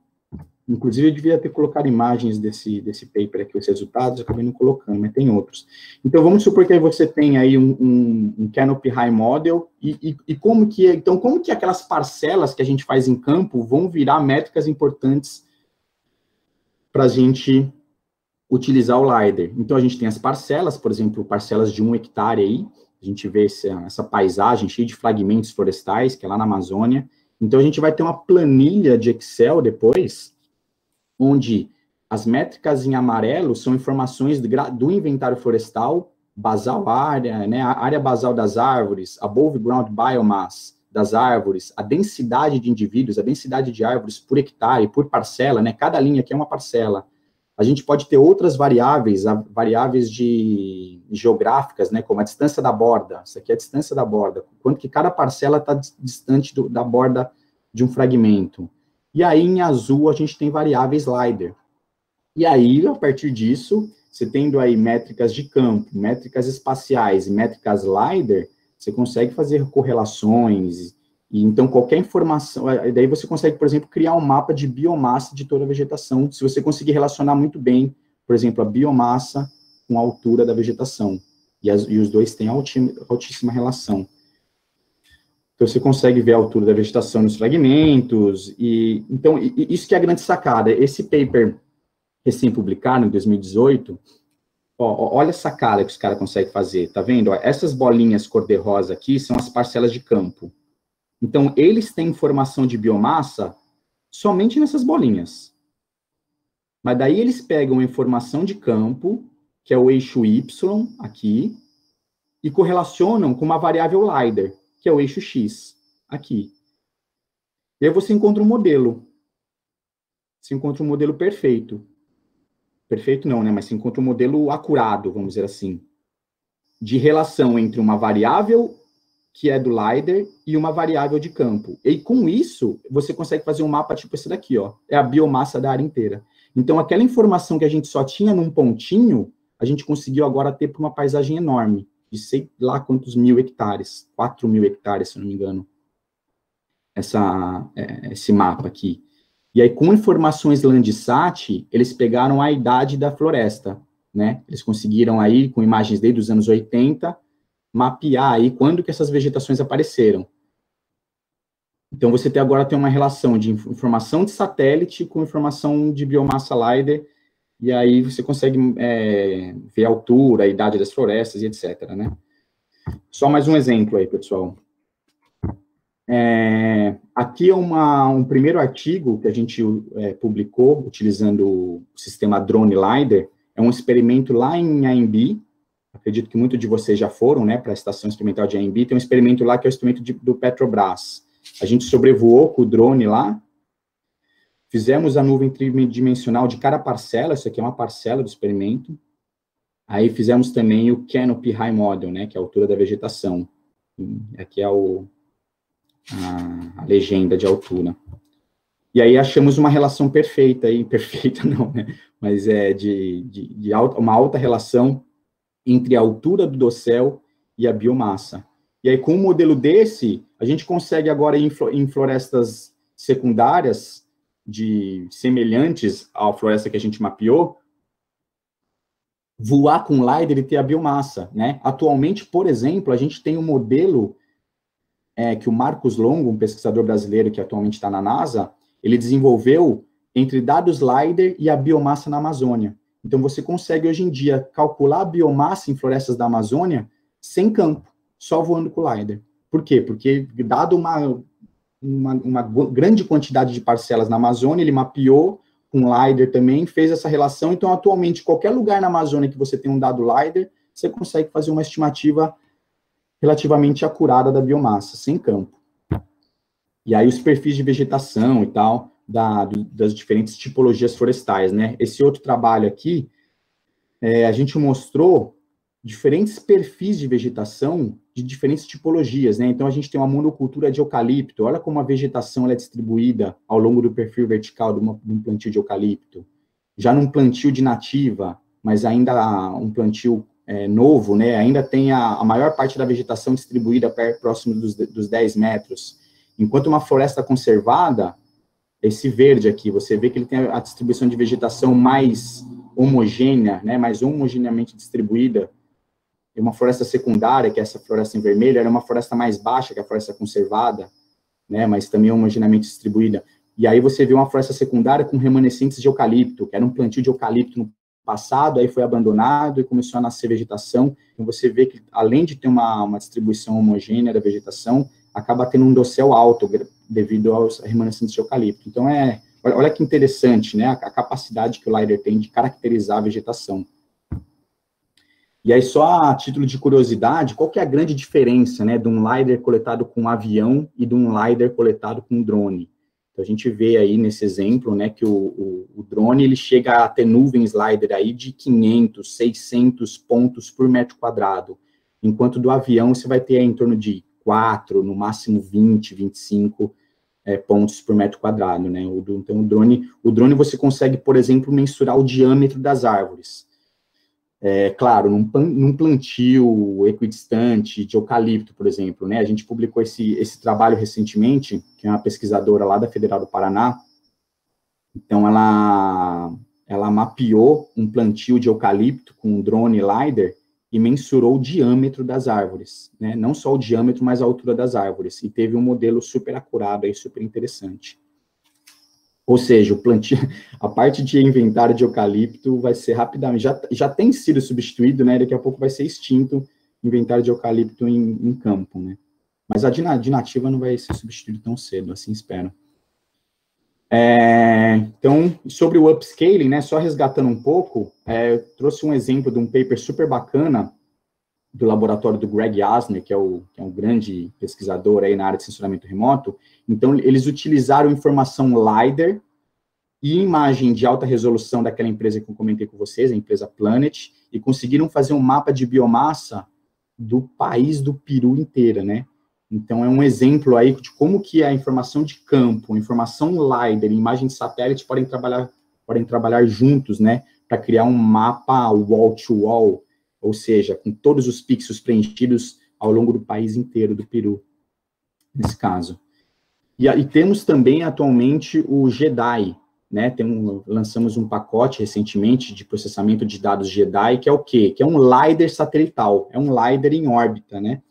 Inclusive, eu devia ter colocado imagens desse, desse paper aqui, os resultados, eu acabei não colocando, mas tem outros. Então, vamos supor que aí você tem aí um, um, um Canopy High Model, e, e, e como que, então, como que aquelas parcelas que a gente faz em campo vão virar métricas importantes para a gente utilizar o LiDAR. Então, a gente tem as parcelas, por exemplo, parcelas de um hectare aí, a gente vê essa, essa paisagem cheia de fragmentos florestais, que é lá na Amazônia. Então, a gente vai ter uma planilha de Excel depois, onde As métricas em amarelo são informações do inventário florestal, basal área, né, a área basal das árvores, above ground biomass das árvores, a densidade de indivíduos, a densidade de árvores por hectare, por parcela, né, cada linha aqui é uma parcela. A gente pode ter outras variáveis, variáveis de geográficas, né, como a distância da borda, isso aqui é a distância da borda, quanto que cada parcela está distante do, da borda de um fragmento. E aí, em azul, a gente tem variável slider. E aí, a partir disso, você tendo aí métricas de campo, métricas espaciais e métricas slider, você consegue fazer correlações, e então qualquer informação, daí você consegue, por exemplo, criar um mapa de biomassa de toda a vegetação, se você conseguir relacionar muito bem, por exemplo, a biomassa com a altura da vegetação, e, as, e os dois têm altíssima relação. Então, você consegue ver a altura da vegetação nos fragmentos, e então, e, isso que é a grande sacada, esse paper recém-publicado, em dois mil e dezoito, ó, olha essa cara que os caras conseguem fazer, tá vendo? Ó, essas bolinhas cor-de-rosa aqui são as parcelas de campo. Então, eles têm informação de biomassa somente nessas bolinhas. Mas daí eles pegam a informação de campo, que é o eixo Y, aqui, e correlacionam com uma variável LiDAR, que é o eixo X, aqui. E aí você encontra um modelo. Você encontra um modelo perfeito. Perfeito não, né? Mas se encontra um modelo acurado, vamos dizer assim, de relação entre uma variável que é do LiDAR e uma variável de campo. E com isso, você consegue fazer um mapa tipo esse daqui, ó. É a biomassa da área inteira. Então, aquela informação que a gente só tinha num pontinho, a gente conseguiu agora ter para uma paisagem enorme, de sei lá quantos mil hectares, quatro mil hectares, se não me engano, essa, é, esse mapa aqui. E aí, com informações Landsat, eles pegaram a idade da floresta, né? Eles conseguiram aí, com imagens desde os anos oitenta, mapear aí quando que essas vegetações apareceram. Então, você tem, agora tem uma relação de informação de satélite com informação de biomassa LiDAR, e aí você consegue é, ver a altura, a idade das florestas e etcétera, né? Só mais um exemplo aí, pessoal. É, aqui é uma, um primeiro artigo que a gente é, publicou, utilizando o sistema Drone LiDAR, é um experimento lá em A M B I, acredito que muitos de vocês já foram, né, para a Estação Experimental de A M B I, tem um experimento lá que é o experimento de, do Petrobras, a gente sobrevoou com o drone lá, fizemos a nuvem tridimensional de cada parcela, isso aqui é uma parcela do experimento, aí fizemos também o Canopy High Model, né, que é a altura da vegetação, aqui é o A, a legenda de altura. E aí achamos uma relação perfeita, aí, perfeita não, né? Mas é de, de, de alta, uma alta relação entre a altura do dossel e a biomassa. E aí, com um modelo desse, a gente consegue agora ir em florestas secundárias, de semelhantes à floresta que a gente mapeou, voar com LiDAR e ter a biomassa, né? Atualmente, por exemplo, a gente tem um modelo É, que o Marcos Longo, um pesquisador brasileiro que atualmente está na NASA, ele desenvolveu entre dados LiDAR e a biomassa na Amazônia. Então, você consegue, hoje em dia, calcular a biomassa em florestas da Amazônia sem campo, só voando com LiDAR. Por quê? Porque, dado uma, uma, uma grande quantidade de parcelas na Amazônia, ele mapeou com LiDAR também, fez essa relação. Então, atualmente, qualquer lugar na Amazônia que você tem um dado LiDAR, você consegue fazer uma estimativa relativamente acurada da biomassa, sem campo. E aí os perfis de vegetação e tal, da, do, das diferentes tipologias florestais, né? Esse outro trabalho aqui, é, a gente mostrou diferentes perfis de vegetação de diferentes tipologias, né? Então, a gente tem uma monocultura de eucalipto, olha como a vegetação ela é distribuída ao longo do perfil vertical de, uma, de um plantio de eucalipto. Já num plantio de nativa, mas ainda um plantio É, novo, né, ainda tem a, a maior parte da vegetação distribuída per, próximo dos, dos dez metros. Enquanto uma floresta conservada, esse verde aqui, você vê que ele tem a, a distribuição de vegetação mais homogênea, né, mais homogeneamente distribuída. E uma floresta secundária, que é essa floresta em vermelho, era uma floresta mais baixa que a floresta conservada, né, mas também homogeneamente distribuída. E aí você vê uma floresta secundária com remanescentes de eucalipto, que era um plantio de eucalipto no passado, aí foi abandonado e começou a nascer vegetação, então você vê que, além de ter uma, uma distribuição homogênea da vegetação, acaba tendo um dossel alto devido aos remanescentes de eucalipto. Então, é Olha, olha que interessante, né? A, a capacidade que o LiDAR tem de caracterizar a vegetação. E aí, só a título de curiosidade, qual que é a grande diferença, né, de um LiDAR coletado com um avião e de um LiDAR coletado com um drone? Então, a gente vê aí nesse exemplo, né, que o, o, o drone, ele chega a ter nuvens LiDAR aí de quinhentos, seiscentos pontos por metro quadrado, enquanto do avião você vai ter aí em torno de quatro, no máximo vinte, vinte e cinco é, pontos por metro quadrado, né? O, então, o drone, o drone você consegue, por exemplo, mensurar o diâmetro das árvores. É, claro, num, num plantio equidistante de eucalipto, por exemplo, né? A gente publicou esse, esse trabalho recentemente, que é uma pesquisadora lá da Federal do Paraná. Então, ela, ela mapeou um plantio de eucalipto com um drone LiDAR e mensurou o diâmetro das árvores, né? Não só o diâmetro, mas a altura das árvores. E teve um modelo super acurado aí, super interessante. Ou seja, o plantio, a parte de inventário de eucalipto vai ser rapidamente, já, já tem sido substituído, né, daqui a pouco vai ser extinto o inventário de eucalipto em, em campo, né. Mas a de, de nativa não vai ser substituído tão cedo, assim espero. É, então, sobre o upscaling, né, só resgatando um pouco, é, eu trouxe um exemplo de um paper super bacana do laboratório do Greg Asner, que é, o, que é um grande pesquisador aí na área de sensoramento remoto. Então, eles utilizaram informação LiDAR e imagem de alta resolução daquela empresa que eu comentei com vocês, a empresa Planet, e conseguiram fazer um mapa de biomassa do país do Peru inteira, né? Então, é um exemplo aí de como que a informação de campo, informação LiDAR e imagem de satélite podem trabalhar, podem trabalhar juntos, né? Para criar um mapa wall-to-wall, ou seja, com todos os pixels preenchidos ao longo do país inteiro, do Peru, nesse caso. E, e temos também, atualmente, o GEDI, né? Tem um, lançamos um pacote, recentemente, de processamento de dados GEDI, que é o quê? Que é um LiDAR satelital, é um LiDAR em órbita, né?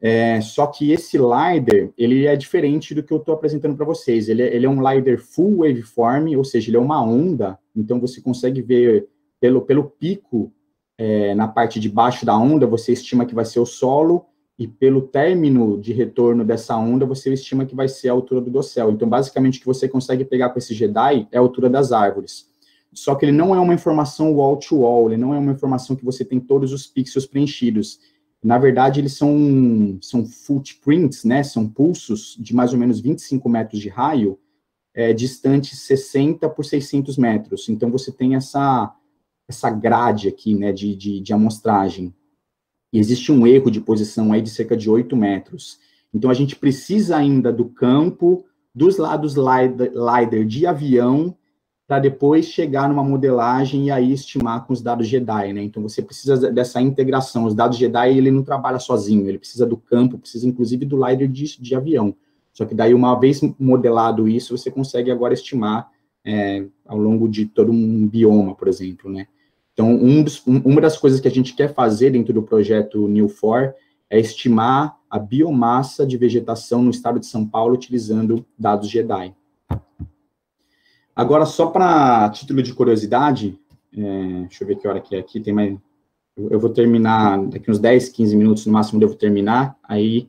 É, só que esse LiDAR, ele é diferente do que eu estou apresentando para vocês. Ele, ele é um LiDAR full waveform, ou seja, ele é uma onda, então você consegue ver pelo, pelo pico. É, na parte de baixo da onda, você estima que vai ser o solo, e pelo término de retorno dessa onda, você estima que vai ser a altura do dossel. Então, basicamente, o que você consegue pegar com esse GEDI é a altura das árvores. Só que ele não é uma informação wall-to-wall, ele não é uma informação que você tem todos os pixels preenchidos. Na verdade, eles são, são footprints, né? São pulsos de mais ou menos vinte e cinco metros de raio, é, distantes sessenta por seiscentos metros. Então, você tem essa... essa grade aqui, né, de, de, de amostragem. E existe um erro de posição aí de cerca de oito metros. Então, a gente precisa ainda do campo, dos lados LiDAR, LiDAR de avião, para depois chegar numa modelagem e aí estimar com os dados GEDI, né? Então, você precisa dessa integração. Os dados GEDI, ele não trabalha sozinho, ele precisa do campo, precisa inclusive do LiDAR de, de avião. Só que daí, uma vez modelado isso, você consegue agora estimar é, ao longo de todo um bioma, por exemplo, né? Então, um dos, um, uma das coisas que a gente quer fazer dentro do projeto NewFor é estimar a biomassa de vegetação no estado de São Paulo utilizando dados GEDI. Agora, só para título de curiosidade, é, deixa eu ver que hora que é aqui, tem mais... Eu, eu vou terminar, daqui uns dez, quinze minutos no máximo, eu devo terminar, aí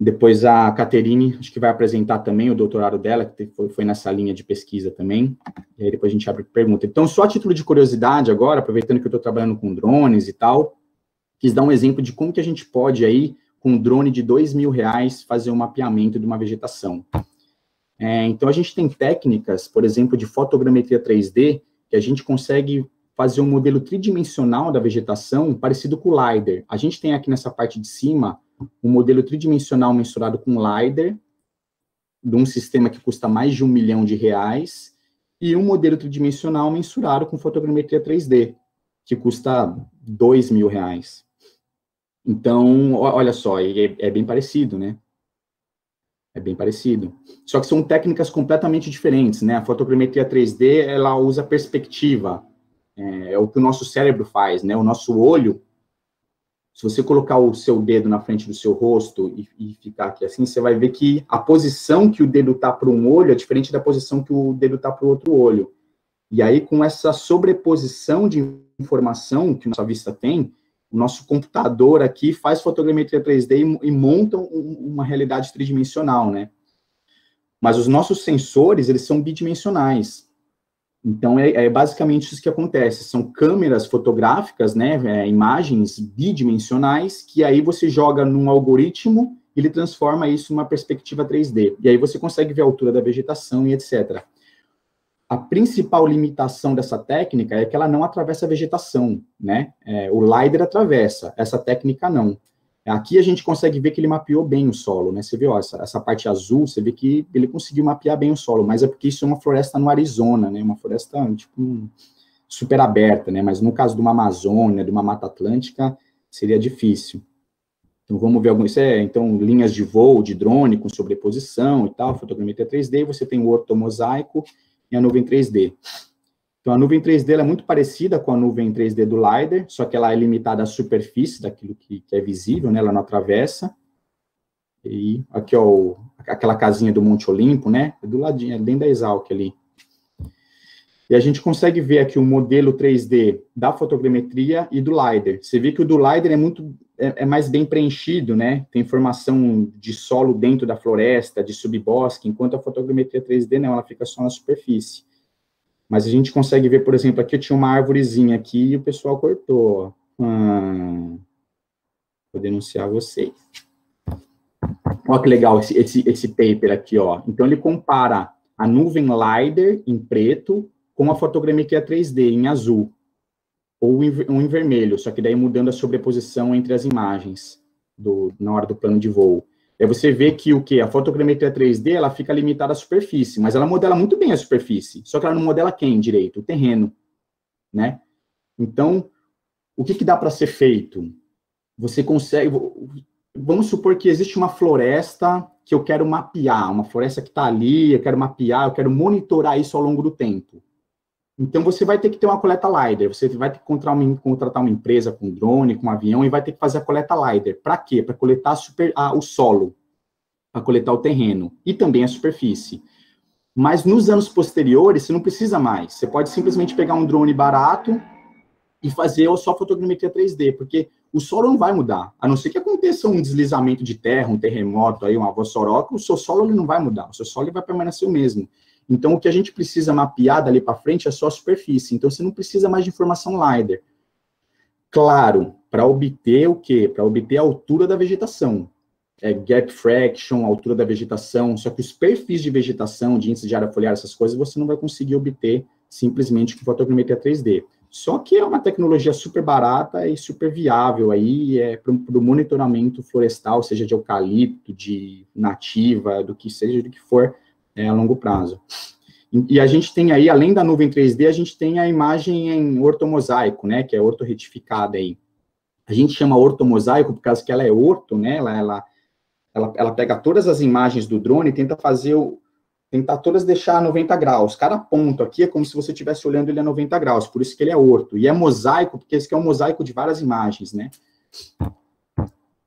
depois a Catherine, acho que vai apresentar também o doutorado dela, que foi, foi nessa linha de pesquisa também, e aí depois a gente abre pergunta. Então, só a título de curiosidade agora, aproveitando que eu estou trabalhando com drones e tal, quis dar um exemplo de como que a gente pode aí, com um drone de dois mil reais, fazer um mapeamento de uma vegetação. É, então, a gente tem técnicas, por exemplo, de fotogrametria três D, que a gente consegue fazer um modelo tridimensional da vegetação, parecido com o LiDAR. A gente tem aqui nessa parte de cima, um modelo tridimensional mensurado com LiDAR, de um sistema que custa mais de um milhão de reais, e um modelo tridimensional mensurado com fotogrametria três D, que custa dois mil reais. Então, olha só, é, é bem parecido, né? É bem parecido. Só que são técnicas completamente diferentes, né? A fotogrametria três D, ela usa perspectiva, é, é o que o nosso cérebro faz, né? O nosso olho, se você colocar o seu dedo na frente do seu rosto e, e ficar aqui assim, você vai ver que a posição que o dedo está para um olho é diferente da posição que o dedo está para o outro olho. E aí, com essa sobreposição de informação que nossa vista tem, o nosso computador aqui faz fotogrametria três D e, e monta um, uma realidade tridimensional, né? Mas os nossos sensores, eles são bidimensionais. Então, é, é basicamente isso que acontece. São câmeras fotográficas, né, é, imagens bidimensionais, que aí você joga num algoritmo, ele transforma isso numa perspectiva três D. E aí você consegue ver a altura da vegetação e etcétera. A principal limitação dessa técnica é que ela não atravessa a vegetação, né? É, o LiDAR atravessa, essa técnica não. Aqui a gente consegue ver que ele mapeou bem o solo, né? Você vê, ó, essa, essa parte azul, você vê que ele conseguiu mapear bem o solo, mas é porque isso é uma floresta no Arizona, né? Uma floresta, tipo, super aberta, né? Mas no caso de uma Amazônia, de uma Mata Atlântica, seria difícil. Então, vamos ver algumas, é, então, linhas de voo, de drone, com sobreposição e tal, fotogrametria três D, você tem o ortomosaico e a nuvem três D. Então, a nuvem três D ela é muito parecida com a nuvem três D do LiDAR, só que ela é limitada à superfície daquilo que, que é visível, né? Ela não atravessa. E aqui, ó, o, aquela casinha do Monte Olimpo, né? É do ladinho, é dentro da ESALQ ali. E a gente consegue ver aqui o modelo três D da fotogrametria e do LiDAR. Você vê que o do LiDAR é muito, é, é mais bem preenchido, né? Tem informação de solo dentro da floresta, de subbosque, enquanto a fotogrametria três D não, ela fica só na superfície. Mas a gente consegue ver, por exemplo, aqui eu tinha uma árvorezinha aqui e o pessoal cortou. Hum, vou denunciar vocês. Olha que legal esse, esse, esse paper aqui, ó. Então, ele compara a nuvem LiDAR em preto com a fotogrametria três D em azul, ou em, ou em vermelho, só que daí mudando a sobreposição entre as imagens do, na hora do plano de voo. Aí você vê que o que? A fotogrametria três D, ela fica limitada à superfície, mas ela modela muito bem a superfície, só que ela não modela quem direito? O terreno, né? Então, o que que dá para ser feito? Você consegue... Vamos supor que existe uma floresta que eu quero mapear, uma floresta que está ali, eu quero mapear, eu quero monitorar isso ao longo do tempo. Então, você vai ter que ter uma coleta LiDAR, você vai ter que contratar uma empresa com drone, com um avião, e vai ter que fazer a coleta LiDAR. Para quê? Para coletar super, ah, o solo, para coletar o terreno, e também a superfície. Mas nos anos posteriores, você não precisa mais. Você pode simplesmente pegar um drone barato e fazer só fotogrametria três D, porque o solo não vai mudar. A não ser que aconteça um deslizamento de terra, um terremoto, aí, uma vossoroca, o seu solo ele não vai mudar, o seu solo ele vai permanecer o mesmo. Então, o que a gente precisa mapear dali para frente é só a superfície. Então, você não precisa mais de informação LiDAR. Claro, para obter o quê? Para obter a altura da vegetação. É gap fraction, altura da vegetação, só que os perfis de vegetação, de índice de área foliar, essas coisas, você não vai conseguir obter simplesmente com fotogrametria três D. Só que é uma tecnologia super barata e super viável aí, é, para o monitoramento florestal, seja de eucalipto, de nativa, do que seja, do que for, é, a longo prazo. E, e a gente tem aí, além da nuvem três D, a gente tem a imagem em ortomosaico, né, que é ortorretificada aí. A gente chama ortomosaico por causa que ela é orto, né, ela, ela, ela, ela pega todas as imagens do drone e tenta fazer, o, tentar todas deixar a noventa graus. Cada ponto aqui é como se você estivesse olhando ele a noventa graus, por isso que ele é orto. E é mosaico, porque esse aqui é um mosaico de várias imagens, né.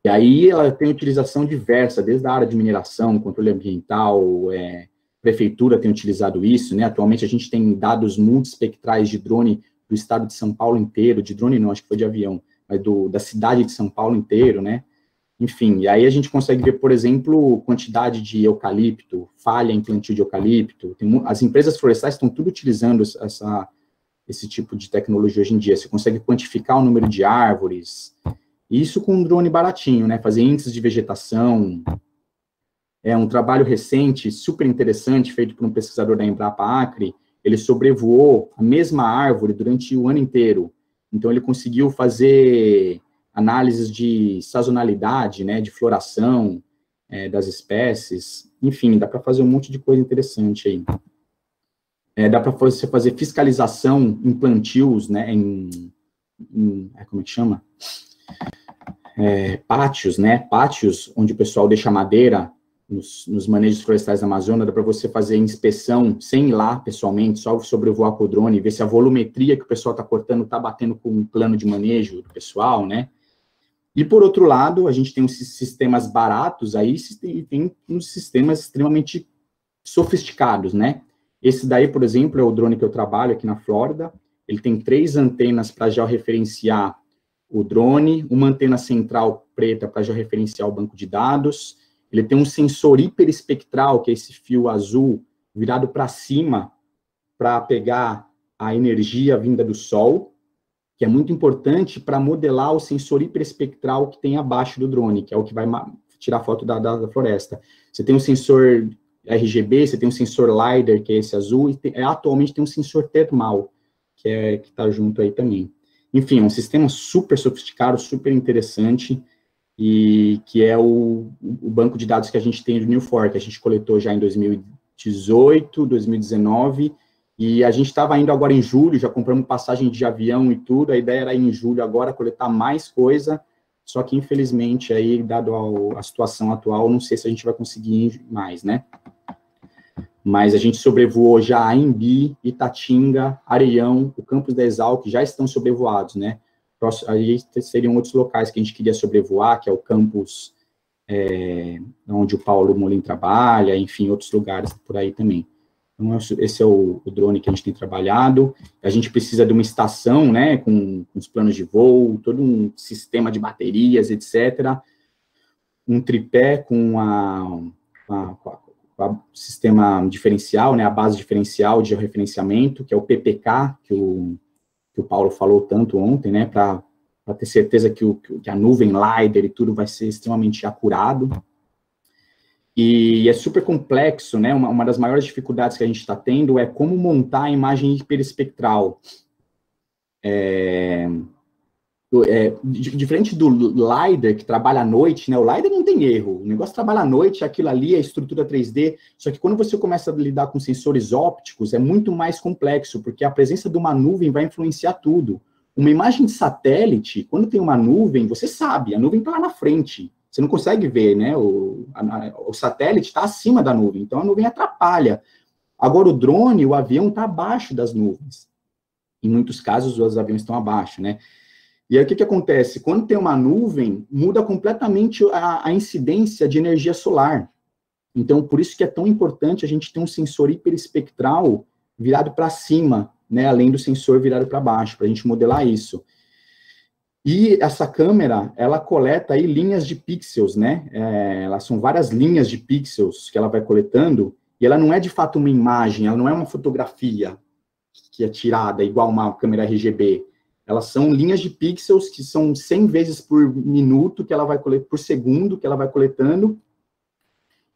E aí ela tem utilização diversa, desde a área de mineração, controle ambiental, é, prefeitura tem utilizado isso, né? Atualmente a gente tem dados multiespectrais de drone do estado de São Paulo inteiro, de drone não, acho que foi de avião, mas do, da cidade de São Paulo inteiro, né? Enfim, e aí a gente consegue ver, por exemplo, quantidade de eucalipto, falha em plantio de eucalipto. Tem, as empresas florestais estão tudo utilizando essa, esse tipo de tecnologia hoje em dia. Você consegue quantificar o número de árvores, isso com um drone baratinho, né? Fazer índices de vegetação. É um trabalho recente, super interessante, feito por um pesquisador da Embrapa Acre. Ele sobrevoou a mesma árvore durante o ano inteiro. Então, ele conseguiu fazer análises de sazonalidade, né, de floração, é, das espécies. Enfim, dá para fazer um monte de coisa interessante aí. É, dá para você fazer fiscalização em plantios, né, em, em como é que chama? É, pátios, né, pátios onde o pessoal deixa madeira. Nos, nos manejos florestais da Amazônia, dá para você fazer inspeção sem ir lá pessoalmente, só sobrevoar com o drone e ver se a volumetria que o pessoal está cortando está batendo com o plano de manejo do pessoal, né? E, por outro lado, a gente tem uns sistemas baratos aí e tem uns sistemas extremamente sofisticados, né? Esse daí, por exemplo, é o drone que eu trabalho aqui na Flórida. Ele tem três antenas para georreferenciar o drone, uma antena central preta para georreferenciar o banco de dados, Ele tem um sensor hiperespectral, que é esse fio azul virado para cima para pegar a energia vinda do Sol, que é muito importante para modelar o sensor hiperespectral que tem abaixo do drone, que é o que vai tirar foto da, da, da floresta. Você tem um sensor R G B, você tem um sensor Lidar, que é esse azul, e te, atualmente tem um sensor termal, que é, que está junto aí também. Enfim, um sistema super sofisticado, super interessante, e que é o, o banco de dados que a gente tem do NewFor, que a gente coletou já em dois mil e dezoito, dois mil e dezenove, e a gente estava indo agora em julho, já compramos passagem de avião e tudo, a ideia era ir em julho agora, coletar mais coisa, só que infelizmente aí, dado a, a situação atual, não sei se a gente vai conseguir mais, né? Mas a gente sobrevoou já a AMBI, Itatinga, Areião, o campus da ESALQ, que já estão sobrevoados, né? Aí seriam outros locais que a gente queria sobrevoar, que é o campus é, onde o Paulo Molin trabalha, enfim, outros lugares por aí também. Então, esse é o, o drone que a gente tem trabalhado. A gente precisa de uma estação, né, com, com os planos de voo, todo um sistema de baterias, etcétera. Um tripé com a... a, a sistema diferencial, né, a base diferencial de referenciamento, que é o P P K, que o, que o Paulo falou tanto ontem, né, para ter certeza que, o, que a nuvem LiDAR e tudo vai ser extremamente acurado. E é super complexo, né, uma, uma das maiores dificuldades que a gente está tendo é como montar a imagem hiperespectral. É... É, diferente do LiDAR, que trabalha à noite, né? O LiDAR não tem erro, o negócio trabalha à noite, aquilo ali é estrutura três D, só que quando você começa a lidar com sensores ópticos, é muito mais complexo, porque a presença de uma nuvem vai influenciar tudo. Uma imagem de satélite, quando tem uma nuvem, você sabe, a nuvem está lá na frente, você não consegue ver, né? O, a, o satélite está acima da nuvem, então a nuvem atrapalha. Agora o drone, o avião está abaixo das nuvens. Em muitos casos, os aviões estão abaixo, né? E aí, o que, que acontece? Quando tem uma nuvem, muda completamente a, a incidência de energia solar. Então, por isso que é tão importante a gente ter um sensor hiperespectral virado para cima, né? Além do sensor virado para baixo, para a gente modelar isso. E essa câmera, ela coleta aí linhas de pixels, né? É, elas são várias linhas de pixels que ela vai coletando, e ela não é, de fato, uma imagem, ela não é uma fotografia que é tirada, igual uma câmera R G B. Elas são linhas de pixels que são cem vezes por minuto, que ela vai colet... por segundo, que ela vai coletando.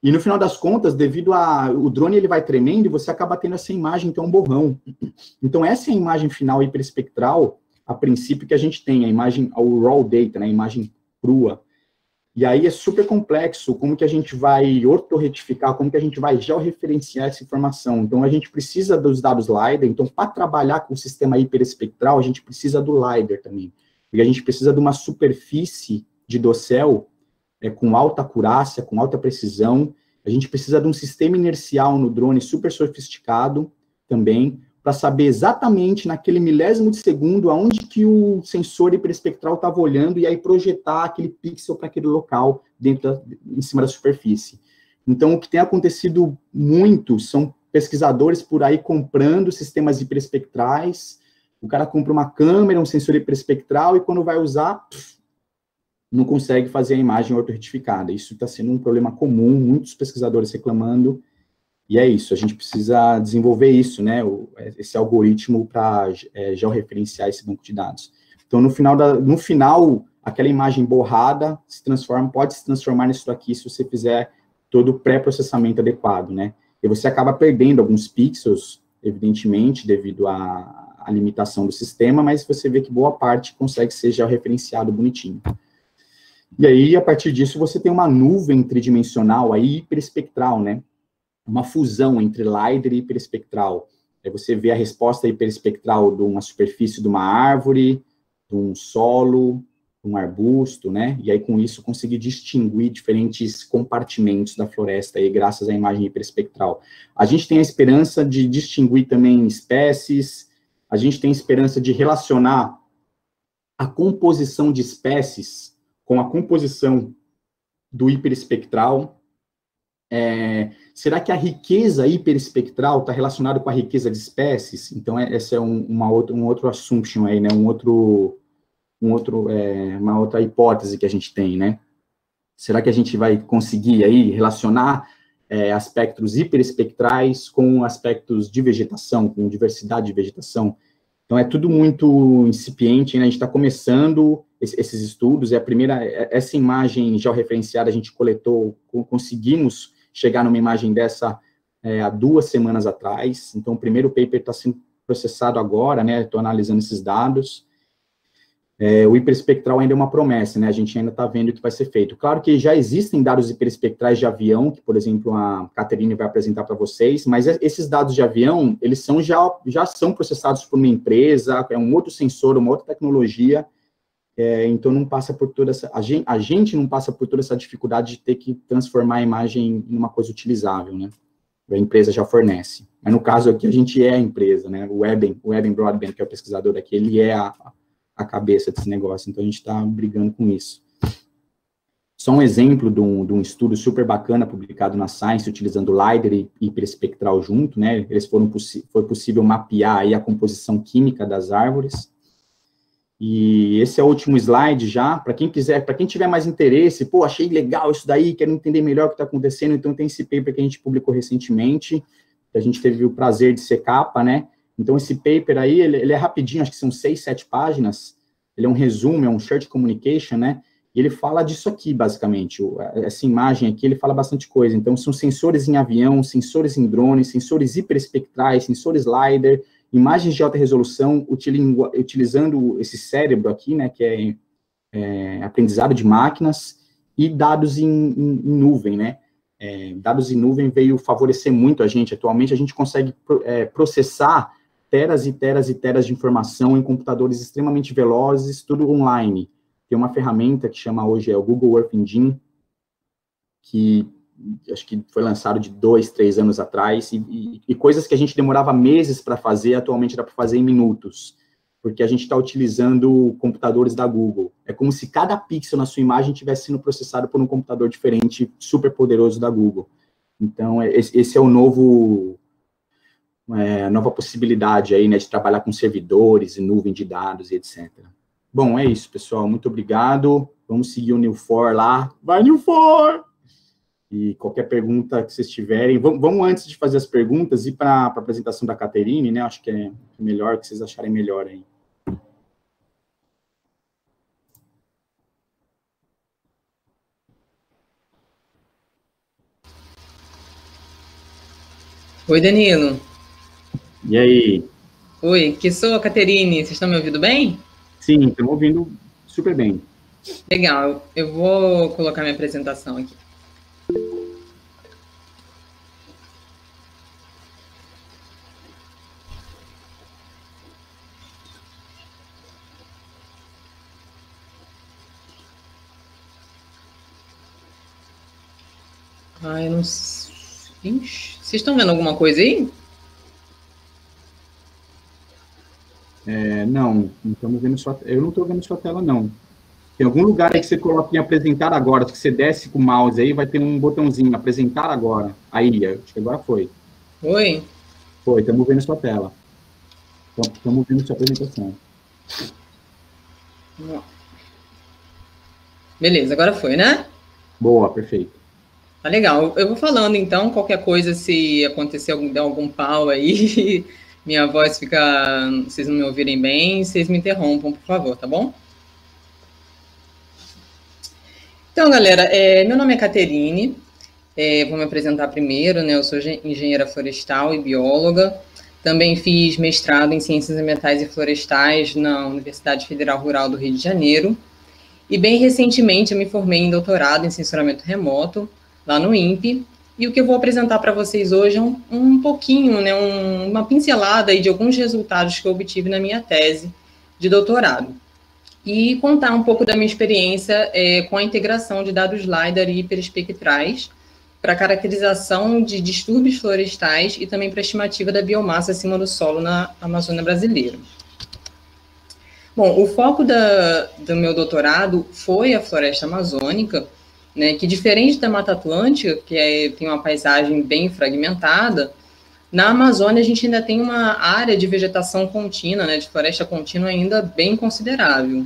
E no final das contas, devido a... o drone ele vai tremendo e você acaba tendo essa imagem, que é um borrão. Então, essa é a imagem final hiperespectral, a princípio, que a gente tem, a imagem, o raw data, né? A imagem crua. E aí é super complexo como que a gente vai ortorretificar, como que a gente vai georreferenciar essa informação. Então, a gente precisa dos dados LiDAR. Então, para trabalhar com o sistema hiperespectral, a gente precisa do LiDAR também. Porque a gente precisa de uma superfície de dossel é, com alta acurácia, com alta precisão. A gente precisa de um sistema inercial no drone super sofisticado também, para saber exatamente, naquele milésimo de segundo, aonde que o sensor hiperespectral estava olhando, e aí projetar aquele pixel para aquele local, dentro da, em cima da superfície. Então, o que tem acontecido muito são pesquisadores por aí comprando sistemas hiperespectrais, o cara compra uma câmera, um sensor hiperespectral, e quando vai usar, pff, não consegue fazer a imagem ortorretificada. Isso está sendo um problema comum, muitos pesquisadores reclamando. E é isso, a gente precisa desenvolver isso, né, esse algoritmo para é, georreferenciar esse banco de dados. Então, no final, da, no final, aquela imagem borrada se transforma, pode se transformar nisso aqui se você fizer todo o pré-processamento adequado, né. E você acaba perdendo alguns pixels, evidentemente, devido à, à limitação do sistema, mas você vê que boa parte consegue ser georreferenciado bonitinho. E aí, a partir disso, você tem uma nuvem tridimensional aí, hiperespectral, né. Uma fusão entre LiDAR e hiperespectral. Aí você vê a resposta hiperespectral de uma superfície de uma árvore, de um solo, de um arbusto, né? E aí, com isso, conseguir distinguir diferentes compartimentos da floresta, aí, graças à imagem hiperespectral. A gente tem a esperança de distinguir também espécies, a gente tem a esperança de relacionar a composição de espécies com a composição do hiperespectral. É, será que a riqueza hiperespectral está relacionada com a riqueza de espécies? Então, é, esse é um, uma outra, um outro assumption aí, né? Um outro, um outro, é, uma outra hipótese que a gente tem, né? Será que a gente vai conseguir aí relacionar é, aspectos hiperespectrais com aspectos de vegetação, com diversidade de vegetação? Então, é tudo muito incipiente, né? A gente está começando esses estudos, é a primeira, essa imagem georreferenciada a gente coletou, conseguimos chegar numa imagem dessa é, há duas semanas atrás, então o primeiro paper está sendo processado agora, né, estou analisando esses dados. É, o hiperespectral ainda é uma promessa, né, a gente ainda está vendo o que vai ser feito. Claro que já existem dados hiperespectrais de avião, que, por exemplo, a Catherine vai apresentar para vocês, mas esses dados de avião, eles são já, já são processados por uma empresa, é um outro sensor, uma outra tecnologia, é, então não passa por toda essa, a gente, a gente não passa por toda essa dificuldade de ter que transformar a imagem em uma coisa utilizável, né, a empresa já fornece. Mas no caso aqui, a gente é a empresa, né, o Eben, o Eben Broadband, que é o pesquisador aqui, ele é a a cabeça desse negócio, então a gente está brigando com isso. Só um exemplo de um, de um estudo super bacana publicado na Science, utilizando LIDAR e hiperespectral junto, né, eles foram, foi possível mapear aí a composição química das árvores, e esse é o último slide já, para quem quiser, para quem tiver mais interesse, pô, achei legal isso daí, quero entender melhor o que está acontecendo, então tem esse paper que a gente publicou recentemente, que a gente teve o prazer de ser capa, né. Então, esse paper aí, ele, ele é rapidinho, acho que são seis, sete páginas, ele é um resumo, é um short communication, né, e ele fala disso aqui, basicamente, essa imagem aqui, ele fala bastante coisa, então, são sensores em avião, sensores em drones, sensores hiperespectrais, sensores LiDAR, imagens de alta resolução, utilizando esse cérebro aqui, né, que é, é aprendizado de máquinas, e dados em, em, em nuvem, né. É, dados em nuvem veio favorecer muito a gente, atualmente a gente consegue é, processar teras e teras e teras de informação em computadores extremamente velozes, tudo online. Tem uma ferramenta que chama hoje é o Google Earth Engine, que acho que foi lançado de dois, três anos atrás, e, e, e coisas que a gente demorava meses para fazer, atualmente dá para fazer em minutos, porque a gente está utilizando computadores da Google. É como se cada pixel na sua imagem estivesse sendo processado por um computador diferente, super poderoso da Google. Então, esse é o novo... É, nova possibilidade aí, né, de trabalhar com servidores e nuvem de dados e etcétera. Bom, é isso, pessoal. Muito obrigado. Vamos seguir o NewFor lá. Vai, NewFor! E qualquer pergunta que vocês tiverem, vamos, vamos antes de fazer as perguntas, ir para a apresentação da Catherine, né? Acho que é melhor, o que vocês acharem melhor aí. Oi, Danilo. E aí? Oi, que sou a Catherine. Vocês estão me ouvindo bem? Sim, estão ouvindo super bem. Legal, eu vou colocar minha apresentação aqui. Ai, eu não sei. Ixi, vocês estão vendo alguma coisa aí? É, não, não estamos vendo sua, eu não estou vendo sua tela, não. Tem algum lugar aí que você coloca em apresentar agora, que você desce com o mouse aí, vai ter um botãozinho, apresentar agora. Aí, acho que agora foi. Oi? Foi, estamos vendo sua tela. Estamos vendo sua apresentação. Beleza, agora foi, né? Boa, perfeito. Tá legal, eu vou falando então, qualquer coisa, se acontecer algum, der algum pau aí... Minha voz fica... Vocês não me ouvirem bem, vocês me interrompam, por favor, tá bom? Então, galera, é, meu nome é Catherine, é, vou me apresentar primeiro, né? Eu sou engenheira florestal e bióloga, também fiz mestrado em Ciências Ambientais e Florestais na Universidade Federal Rural do Rio de Janeiro, e bem recentemente eu me formei em doutorado em Sensoramento Remoto, lá no INPE. E o que eu vou apresentar para vocês hoje é um, um pouquinho, né, um, uma pincelada aí de alguns resultados que eu obtive na minha tese de doutorado. E contar um pouco da minha experiência é, com a integração de dados LiDAR e hiperespectrais para caracterização de distúrbios florestais e também para estimativa da biomassa acima do solo na Amazônia brasileira. Bom, o foco da, do meu doutorado foi a floresta amazônica, né, que diferente da Mata Atlântica, que é, tem uma paisagem bem fragmentada, na Amazônia a gente ainda tem uma área de vegetação contínua, né, de floresta contínua ainda bem considerável.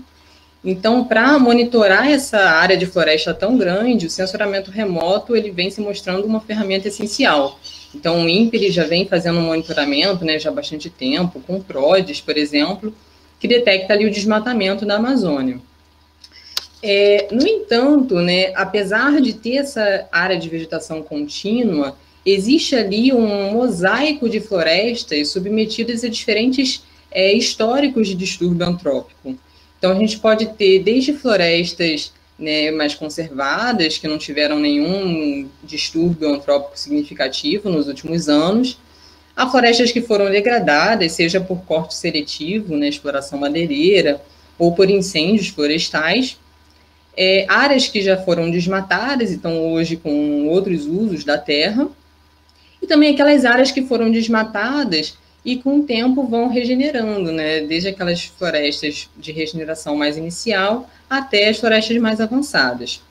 Então, para monitorar essa área de floresta tão grande, o sensoramento remoto ele vem se mostrando uma ferramenta essencial. Então, o INPE já vem fazendo um monitoramento, né, já há bastante tempo, com o PRODES, por exemplo, que detecta ali o desmatamento da Amazônia. É, no entanto, né, apesar de ter essa área de vegetação contínua, existe ali um mosaico de florestas submetidas a diferentes é, históricos de distúrbio antrópico. Então, a gente pode ter desde florestas, né, mais conservadas, que não tiveram nenhum distúrbio antrópico significativo nos últimos anos, a florestas que foram degradadas, seja por corte seletivo, né, exploração madeireira, ou por incêndios florestais, é, áreas que já foram desmatadas e estão hoje com outros usos da terra, e também aquelas áreas que foram desmatadas e com o tempo vão regenerando, né? Desde aquelas florestas de regeneração mais inicial até as florestas mais avançadas.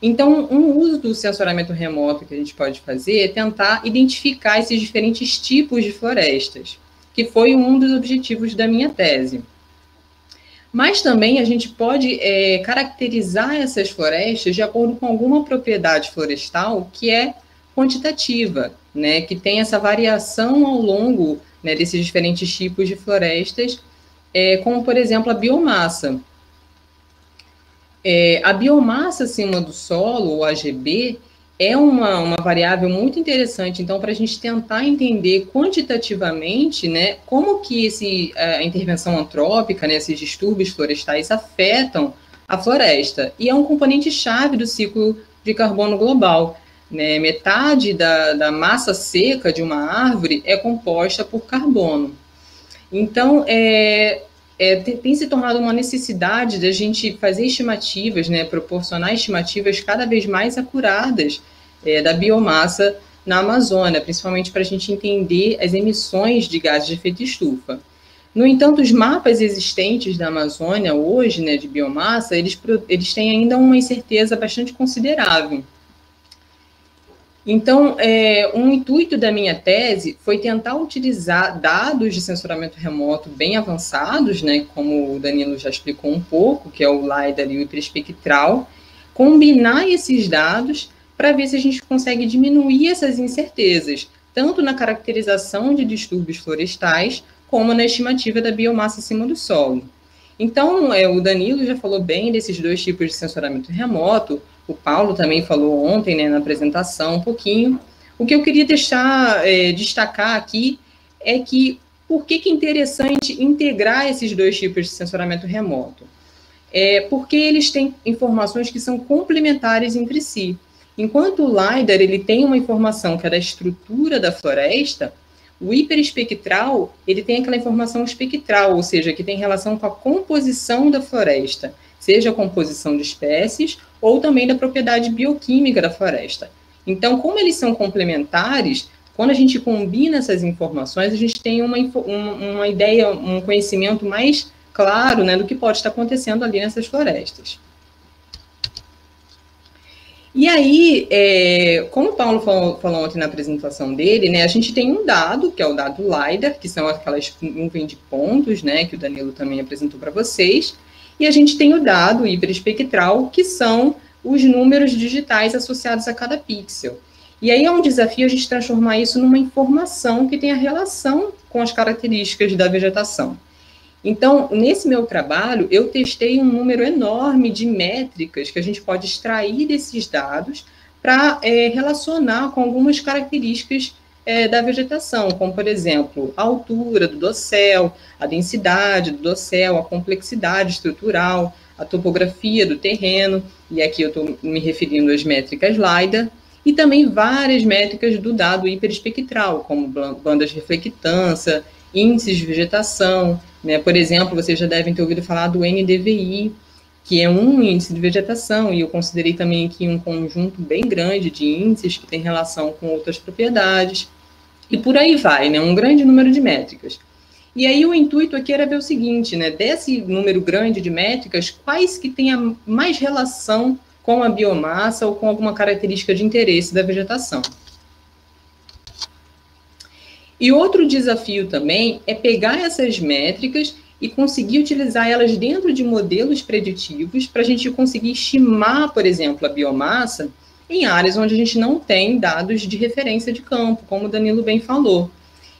Então, um uso do sensoramento remoto que a gente pode fazer é tentar identificar esses diferentes tipos de florestas, que foi um dos objetivos da minha tese. Mas também a gente pode é, caracterizar essas florestas de acordo com alguma propriedade florestal que é quantitativa, né? Que tem essa variação ao longo, né, desses diferentes tipos de florestas, é, como, por exemplo, a biomassa. É, a biomassa acima do solo, ou A G B, é uma, uma variável muito interessante, então, para a gente tentar entender quantitativamente, né, como que esse, a intervenção antrópica, né, esses distúrbios florestais afetam a floresta, e é um componente-chave do ciclo de carbono global. Né, metade da, da massa seca de uma árvore é composta por carbono. Então, é, é, tem, tem se tornado uma necessidade da gente fazer estimativas, né, proporcionar estimativas cada vez mais acuradas é, da biomassa na Amazônia, principalmente para a gente entender as emissões de gases de efeito estufa. No entanto, os mapas existentes da Amazônia hoje, né, de biomassa, eles, eles têm ainda uma incerteza bastante considerável. Então, é, um intuito da minha tese foi tentar utilizar dados de sensoramento remoto bem avançados, né, como o Danilo já explicou um pouco, que é o Lidar e o Hiperespectral, combinar esses dados para ver se a gente consegue diminuir essas incertezas, tanto na caracterização de distúrbios florestais, como na estimativa da biomassa acima do solo. Então, é, o Danilo já falou bem desses dois tipos de sensoramento remoto, o Paulo também falou ontem, né, na apresentação um pouquinho. O que eu queria deixar, é, destacar aqui é que por que, que é interessante integrar esses dois tipos de sensoramento remoto? É porque eles têm informações que são complementares entre si. Enquanto o Lidar ele tem uma informação que é da estrutura da floresta, o hiperespectral ele tem aquela informação espectral, ou seja, que tem relação com a composição da floresta, seja a composição de espécies ou também da propriedade bioquímica da floresta. Então, como eles são complementares, quando a gente combina essas informações, a gente tem uma, uma ideia, um conhecimento mais claro, né, do que pode estar acontecendo ali nessas florestas. E aí, é, como o Paulo falou, falou ontem na apresentação dele, né, a gente tem um dado, que é o dado Lidar, que são aquelas nuvens de pontos, né, que o Danilo também apresentou para vocês, e a gente tem o dado hiperespectral, que são os números digitais associados a cada pixel. E aí é um desafio a gente transformar isso numa informação que tenha relação com as características da vegetação. Então, nesse meu trabalho, eu testei um número enorme de métricas que a gente pode extrair desses dados para é, relacionar com algumas características é, da vegetação, como, por exemplo, a altura do dossel, a densidade do dossel, a complexidade estrutural, a topografia do terreno, e aqui eu estou me referindo às métricas Lidar, e também várias métricas do dado hiperespectral, como bandas de reflectância, índices de vegetação, né? Por exemplo, vocês já devem ter ouvido falar do N D V I, que é um índice de vegetação, e eu considerei também aqui um conjunto bem grande de índices que tem relação com outras propriedades, e por aí vai, né? Um grande número de métricas. E aí o intuito aqui era ver o seguinte, né? Desse número grande de métricas, quais que têm a mais relação com a biomassa ou com alguma característica de interesse da vegetação. E outro desafio também é pegar essas métricas e conseguir utilizar elas dentro de modelos preditivos para a gente conseguir estimar, por exemplo, a biomassa em áreas onde a gente não tem dados de referência de campo, como o Danilo bem falou.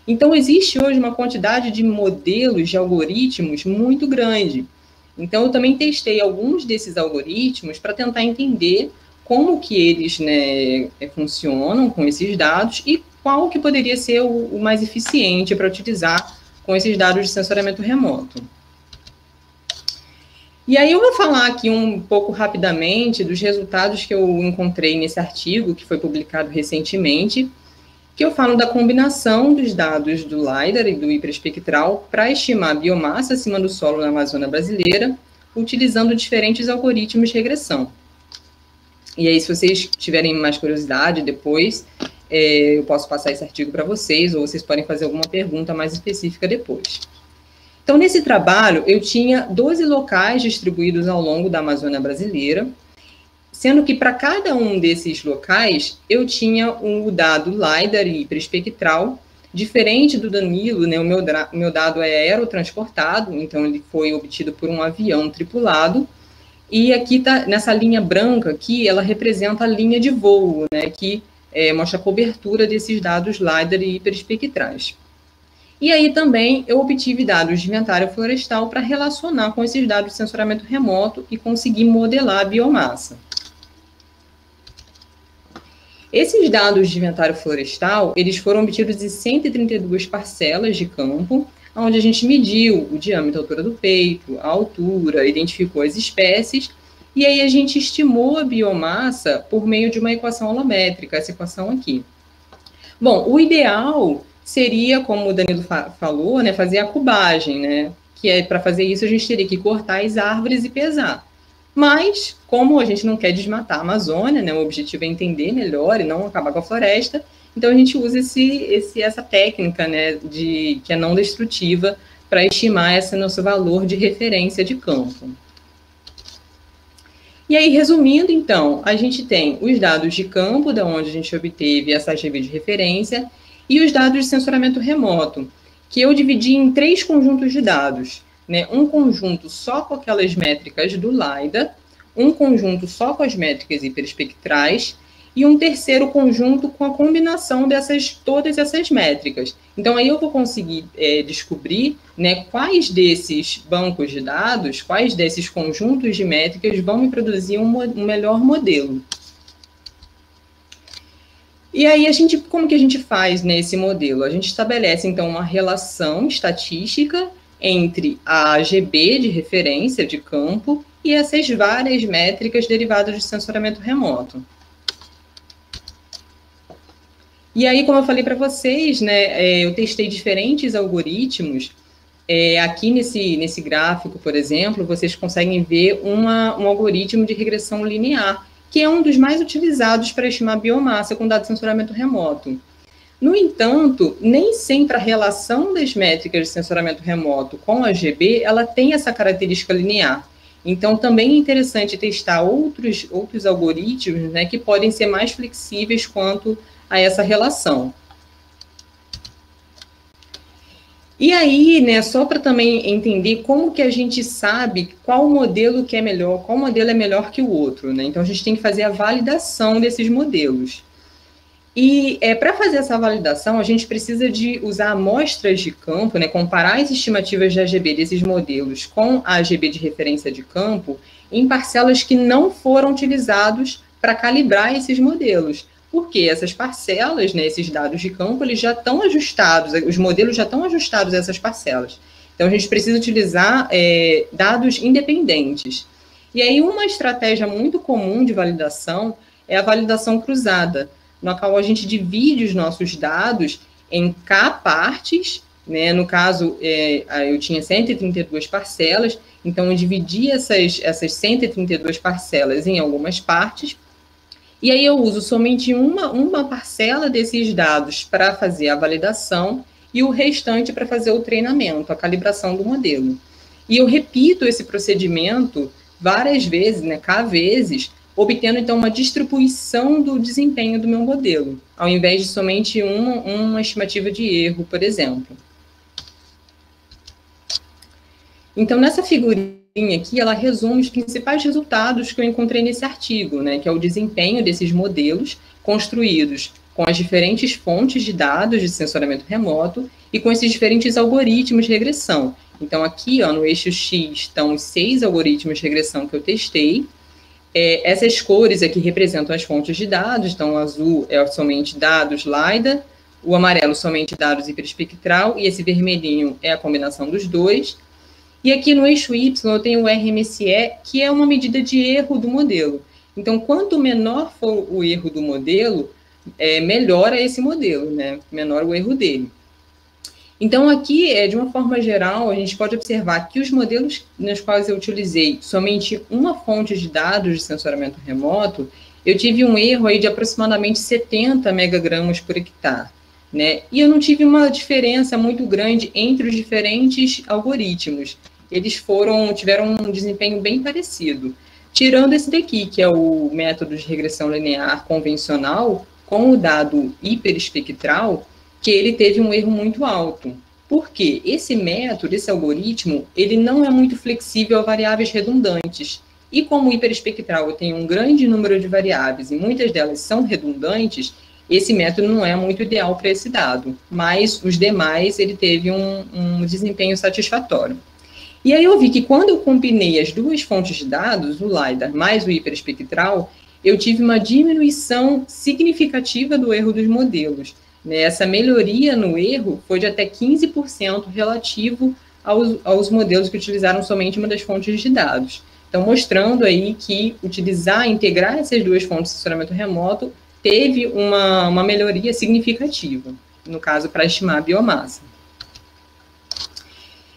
Então, existe hoje uma quantidade de modelos, de algoritmos muito grande. Então, eu também testei alguns desses algoritmos para tentar entender como que eles, né, funcionam com esses dados e qual que poderia ser o, o mais eficiente para utilizar com esses dados de sensoriamento remoto. E aí eu vou falar aqui um pouco rapidamente dos resultados que eu encontrei nesse artigo, que foi publicado recentemente, que eu falo da combinação dos dados do Lidar e do hiperespectral para estimar a biomassa acima do solo na Amazônia brasileira, utilizando diferentes algoritmos de regressão. E aí, se vocês tiverem mais curiosidade depois, é, eu posso passar esse artigo para vocês, ou vocês podem fazer alguma pergunta mais específica depois. Então, nesse trabalho, eu tinha doze locais distribuídos ao longo da Amazônia brasileira, sendo que para cada um desses locais, eu tinha um dado Lidar e hiperespectral, diferente do Danilo, né, o meu, meu dado é aerotransportado, então ele foi obtido por um avião tripulado, e aqui tá, nessa linha branca aqui, ela representa a linha de voo, né, que é, mostra a cobertura desses dados Lidar e hiperespectrais. E aí também eu obtive dados de inventário florestal para relacionar com esses dados de sensoramento remoto e conseguir modelar a biomassa. Esses dados de inventário florestal, eles foram obtidos em cento e trinta e duas parcelas de campo, onde a gente mediu o diâmetro, a altura do peito, a altura, identificou as espécies, e aí a gente estimou a biomassa por meio de uma equação holométrica, essa equação aqui. Bom, o ideal seria, como o Danilo fa falou, né, fazer a cubagem, né, que é para fazer isso a gente teria que cortar as árvores e pesar. Mas, como a gente não quer desmatar a Amazônia, né, o objetivo é entender melhor e não acabar com a floresta, então a gente usa esse, esse, essa técnica, né, de, que é não destrutiva para estimar esse nosso valor de referência de campo. E aí, resumindo, então, a gente tem os dados de campo, de onde a gente obteve essa G B de referência, e os dados de sensoramento remoto, que eu dividi em três conjuntos de dados, né? Um conjunto só com aquelas métricas do Lidar, um conjunto só com as métricas hiperespectrais, e um terceiro conjunto com a combinação dessas, todas essas métricas. Então, aí eu vou conseguir é, descobrir, né, quais desses bancos de dados, quais desses conjuntos de métricas vão me produzir um, um melhor modelo. E aí, a gente, como que a gente faz nesse modelo? A gente estabelece, então, uma relação estatística entre a G B de referência de campo e essas várias métricas derivadas de sensoramento remoto. E aí, como eu falei para vocês, né, eu testei diferentes algoritmos. É, aqui nesse, nesse gráfico, por exemplo, vocês conseguem ver uma, um algoritmo de regressão linear, que é um dos mais utilizados para estimar a biomassa com dado de sensoramento remoto. No entanto, nem sempre a relação das métricas de sensoramento remoto com a G B, ela tem essa característica linear. Então, também é interessante testar outros, outros algoritmos, né, que podem ser mais flexíveis quanto a essa relação. E aí, né, só para também entender como que a gente sabe qual modelo que é melhor, qual modelo é melhor que o outro, né? Então, a gente tem que fazer a validação desses modelos. E é, para fazer essa validação, a gente precisa de usar amostras de campo, né, comparar as estimativas de A G B desses modelos com a A G B de referência de campo em parcelas que não foram utilizados para calibrar esses modelos. Porque essas parcelas, né, esses dados de campo, eles já estão ajustados, os modelos já estão ajustados a essas parcelas. Então, a gente precisa utilizar é, dados independentes. E aí, uma estratégia muito comum de validação é a validação cruzada, na qual a gente divide os nossos dados em K partes, né, no caso, é, eu tinha cento e trinta e duas parcelas, então eu dividi essas, essas cento e trinta e duas parcelas em algumas partes. E aí eu uso somente uma, uma parcela desses dados para fazer a validação e o restante para fazer o treinamento, a calibração do modelo. E eu repito esse procedimento várias vezes, né, K vezes, obtendo então uma distribuição do desempenho do meu modelo, ao invés de somente uma, uma estimativa de erro, por exemplo. Então, nessa figurinha aqui, ela resume os principais resultados que eu encontrei nesse artigo, né, que é o desempenho desses modelos construídos com as diferentes fontes de dados de sensoramento remoto e com esses diferentes algoritmos de regressão. Então, aqui, ó, no eixo X estão os seis algoritmos de regressão que eu testei. É, essas cores aqui representam as fontes de dados, então o azul é somente dados LIDAR, o amarelo somente dados hiperespectral, e esse vermelhinho é a combinação dos dois. E aqui no eixo Y eu tenho o R M S E, que é uma medida de erro do modelo. Então, quanto menor for o erro do modelo, é, melhor é esse modelo, né? Menor o erro dele. Então, aqui, é, de uma forma geral, a gente pode observar que os modelos nos quais eu utilizei somente uma fonte de dados de sensoramento remoto, eu tive um erro aí de aproximadamente setenta megagramas por hectare. Né? E eu não tive uma diferença muito grande entre os diferentes algoritmos. Eles foram, tiveram um desempenho bem parecido. Tirando esse daqui, que é o método de regressão linear convencional, com o dado hiperespectral, que ele teve um erro muito alto. Por quê? Esse método, esse algoritmo, ele não é muito flexível a variáveis redundantes. E como o hiperespectral eu tenho um grande número de variáveis e muitas delas são redundantes, esse método não é muito ideal para esse dado, mas os demais ele teve um, um desempenho satisfatório. E aí eu vi que quando eu combinei as duas fontes de dados, o LIDAR mais o hiperespectral, eu tive uma diminuição significativa do erro dos modelos. Né? Essa melhoria no erro foi de até quinze por cento relativo aos, aos modelos que utilizaram somente uma das fontes de dados. Então, mostrando aí que utilizar, integrar essas duas fontes de sensoramento remoto teve uma, uma melhoria significativa, no caso, para estimar a biomassa.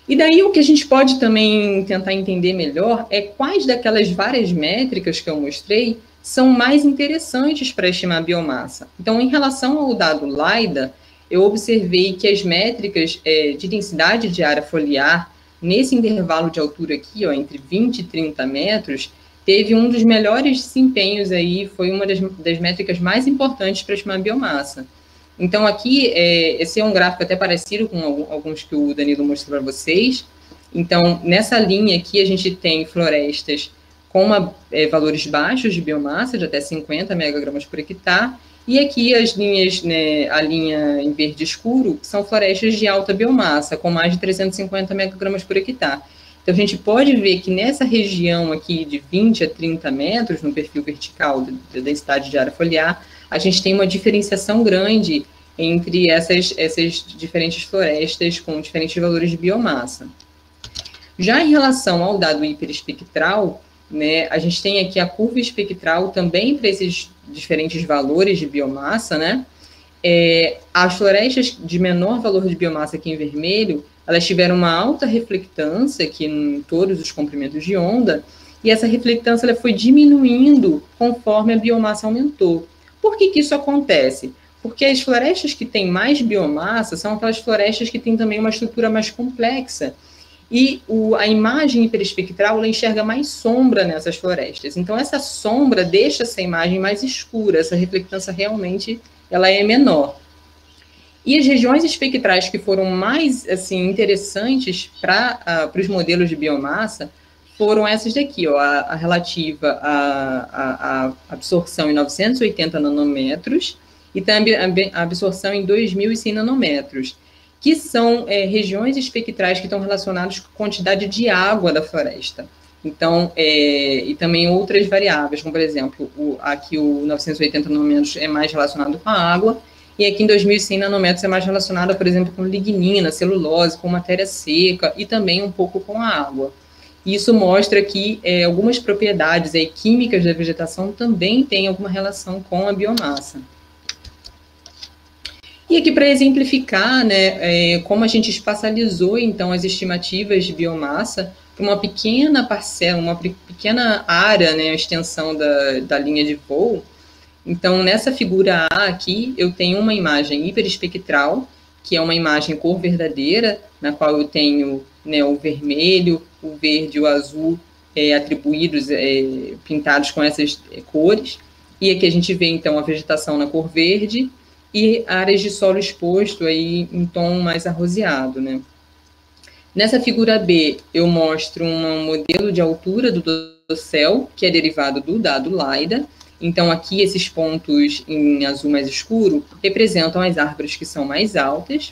E daí o que a gente pode também tentar entender melhor é quais daquelas várias métricas que eu mostrei são mais interessantes para estimar a biomassa. Então, em relação ao dado LIDAR, eu observei que as métricas é, de densidade de área foliar, nesse intervalo de altura aqui, ó, entre vinte e trinta metros, teve um dos melhores desempenhos aí, foi uma das, das métricas mais importantes para estimar a biomassa. Então, aqui, é, esse é um gráfico até parecido com alguns que o Danilo mostrou para vocês. Então, nessa linha aqui, a gente tem florestas com uma, é, valores baixos de biomassa, de até cinquenta megagramas por hectare, e aqui as linhas, né, a linha em verde escuro, são florestas de alta biomassa, com mais de trezentos e cinquenta megagramas por hectare. Então, a gente pode ver que nessa região aqui de vinte a trinta metros, no perfil vertical da densidade de área foliar, a gente tem uma diferenciação grande entre essas, essas diferentes florestas com diferentes valores de biomassa. Já em relação ao dado hiperespectral, né, a gente tem aqui a curva espectral também para esses diferentes valores de biomassa, né? É, as florestas de menor valor de biomassa aqui em vermelho, elas tiveram uma alta reflectância aqui em todos os comprimentos de onda, e essa reflectância ela foi diminuindo conforme a biomassa aumentou. Por que que isso acontece? Porque as florestas que têm mais biomassa são aquelas florestas que têm também uma estrutura mais complexa, e o, a imagem hiperespectral ela enxerga mais sombra nessas florestas. Então, essa sombra deixa essa imagem mais escura, essa reflectância realmente ela é menor. E as regiões espectrais que foram mais assim, interessantes para uh, os modelos de biomassa foram essas daqui, ó, a, a relativa à absorção em novecentos e oitenta nanômetros e também a absorção em dois mil e cem nanômetros, que são é, regiões espectrais que estão relacionadas com a quantidade de água da floresta. Então, é, e também outras variáveis, como por exemplo, o, aqui o novecentos e oitenta nanômetros é mais relacionado com a água, e aqui em dois mil e cem nanômetros é mais relacionada, por exemplo, com lignina, celulose, com matéria seca e também um pouco com a água. Isso mostra que é, algumas propriedades aí, químicas da vegetação também têm alguma relação com a biomassa. E aqui para exemplificar, né, é, como a gente espacializou então as estimativas de biomassa para uma pequena parcela, uma pequena área, né, a extensão da, da linha de voo. Então, nessa figura A aqui, eu tenho uma imagem hiperespectral, que é uma imagem cor verdadeira, na qual eu tenho, né, o vermelho, o verde e o azul é, atribuídos, é, pintados com essas cores. E aqui a gente vê, então, a vegetação na cor verde e áreas de solo exposto aí, em tom mais arroseado, né? Nessa figura B, eu mostro um modelo de altura do dossel, que é derivado do dado LiDAR. Então, aqui, esses pontos em azul mais escuro representam as árvores que são mais altas.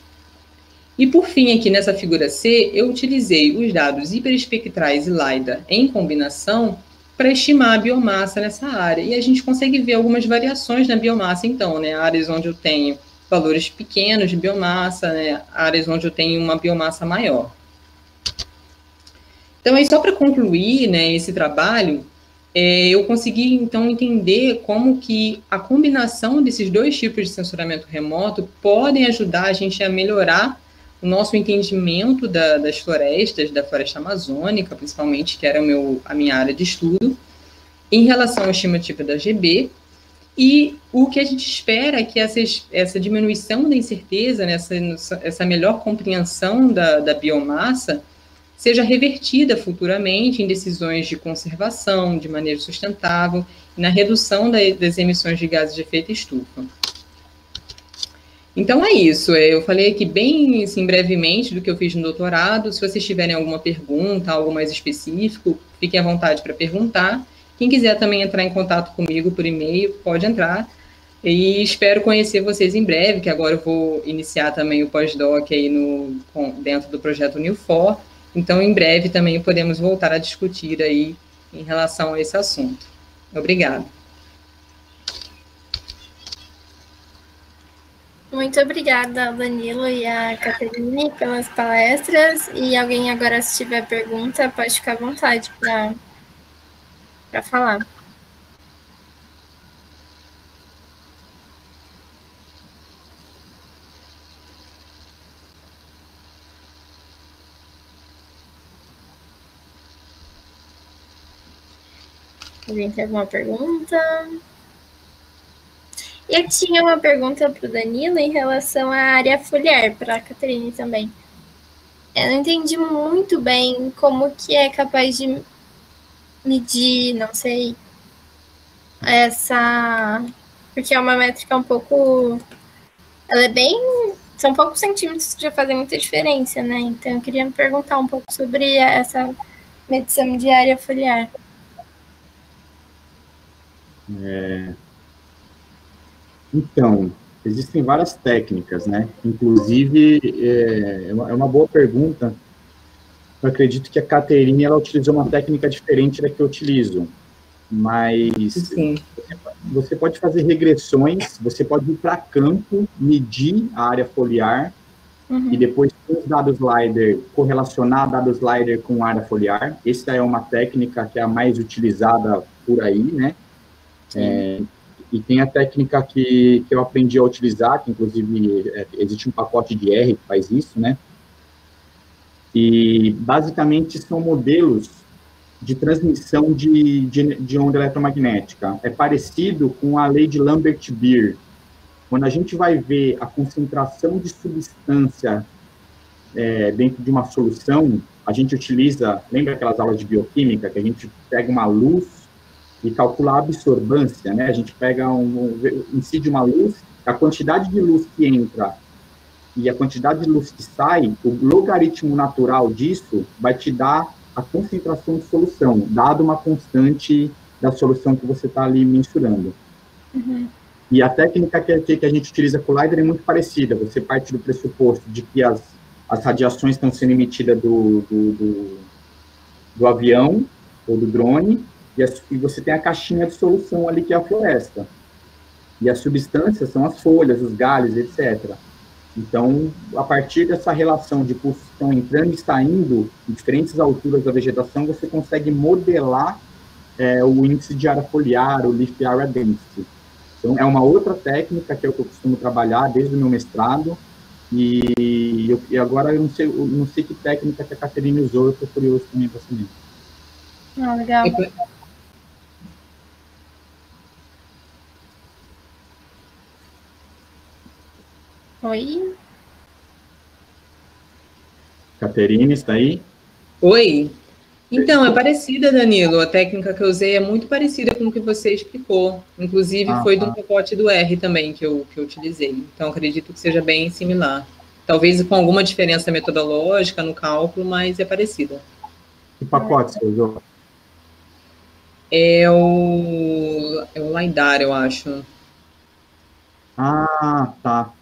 E, por fim, aqui nessa figura C, eu utilizei os dados hiperespectrais e LiDAR em combinação para estimar a biomassa nessa área. E a gente consegue ver algumas variações na biomassa, então, né? Áreas onde eu tenho valores pequenos de biomassa, né? Áreas onde eu tenho uma biomassa maior. Então, aí, só para concluir, né, esse trabalho, é, eu consegui, então, entender como que a combinação desses dois tipos de sensoramento remoto podem ajudar a gente a melhorar o nosso entendimento da, das florestas, da floresta amazônica, principalmente, que era o meu, a minha área de estudo, em relação à estimativa da G B, e o que a gente espera é que essa, essa diminuição da incerteza, né, essa, essa melhor compreensão da, da biomassa, seja revertida futuramente em decisões de conservação, de manejo sustentável, na redução da, das emissões de gases de efeito estufa. Então é isso, eu falei aqui bem assim, brevemente do que eu fiz no doutorado. Se vocês tiverem alguma pergunta, algo mais específico, fiquem à vontade para perguntar. Quem quiser também entrar em contato comigo por e-mail, pode entrar. E espero conhecer vocês em breve, que agora eu vou iniciar também o pós-doc aí no, dentro do projeto NewFor. Então, em breve também podemos voltar a discutir aí em relação a esse assunto. Obrigada. Muito obrigada ao Danilo e à Catherine pelas palestras. E alguém agora, se tiver pergunta, pode ficar à vontade para para falar. Alguém tem alguma pergunta? Eu tinha uma pergunta para o Danilo em relação à área foliar, para a Catherine também. Eu não entendi muito bem como que é capaz de medir, não sei, essa... Porque é uma métrica um pouco... Ela é bem... São poucos centímetros que já fazem muita diferença, né? Então, eu queria me perguntar um pouco sobre essa medição de área foliar. É... Então, existem várias técnicas, né? Inclusive, é uma boa pergunta. Eu acredito que a Catherine, ela utilizou uma técnica diferente da que eu utilizo. Mas Sim. você pode fazer regressões, você pode ir para campo, medir a área foliar, uhum. e depois com os dados LiDAR, correlacionar dados LiDAR com a área foliar. Essa é uma técnica que é a mais utilizada por aí, né? É, e tem a técnica que, que eu aprendi a utilizar, que inclusive é, existe um pacote de R que faz isso, né? E basicamente são modelos de transmissão de, de, de onda eletromagnética. É parecido com a lei de Lambert-Beer. Quando a gente vai ver a concentração de substância é, dentro de uma solução, a gente utiliza, lembra aquelas aulas de bioquímica, que a gente pega uma luz e calcular a absorbância, né? A gente pega um, incide uma luz, a quantidade de luz que entra e a quantidade de luz que sai, o logaritmo natural disso vai te dar a concentração de solução, dado uma constante da solução que você está ali mensurando. Uhum. E a técnica que, que a gente utiliza com o LiDAR é muito parecida. Você parte do pressuposto de que as, as radiações estão sendo emitidas do, do, do, do avião ou do drone, e você tem a caixinha de solução ali, que é a floresta. E as substâncias são as folhas, os galhos, etcétera. Então, a partir dessa relação de pulsos que estão entrando e saindo em diferentes alturas da vegetação, você consegue modelar é, o índice de área foliar, o leaf area density. Então, é uma outra técnica que eu costumo trabalhar desde o meu mestrado. E, eu, e agora, eu não, sei, eu não sei que técnica que a Catherine usou, eu estou curioso também para saber. Ah, legal. Oi. Catherine, está aí? Oi. Então, é parecida, Danilo. A técnica que eu usei é muito parecida com o que você explicou. Inclusive, ah, foi ah. do pacote do R também que eu, que eu utilizei. Então, acredito que seja bem similar. Talvez com alguma diferença metodológica no cálculo, mas é parecida. Que pacote você usou? É o, é o Lidar, eu acho. Ah, tá.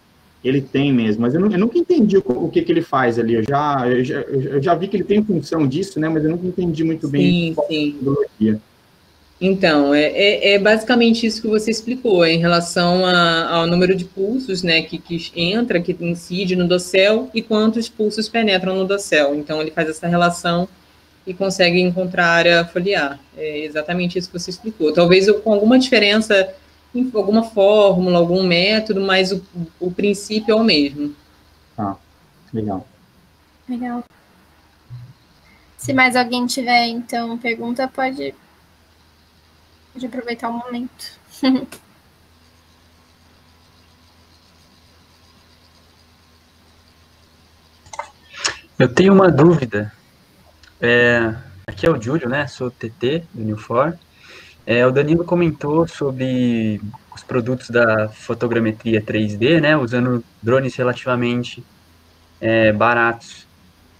Ele tem mesmo, mas eu, não, eu nunca entendi o, o que, que ele faz ali. Eu já, eu, já, eu já vi que ele tem função disso, né? Mas eu nunca entendi muito bem a metodologia. Então, é, é, é basicamente isso que você explicou, em relação a, ao número de pulsos, né, que, que entra, que incide no dossel, e quantos pulsos penetram no dossel. Então, ele faz essa relação e consegue encontrar a área foliar. É exatamente isso que você explicou. Talvez eu, com alguma diferença, em alguma fórmula, algum método, mas o, o princípio é o mesmo. Ah, legal. Legal. Se mais alguém tiver, então, pergunta, pode... de aproveitar o momento. Eu tenho uma dúvida. É, aqui é o Júlio, né? Sou o T T do NewFor. É, o Danilo comentou sobre os produtos da fotogrametria três D, né? Usando drones relativamente é, baratos.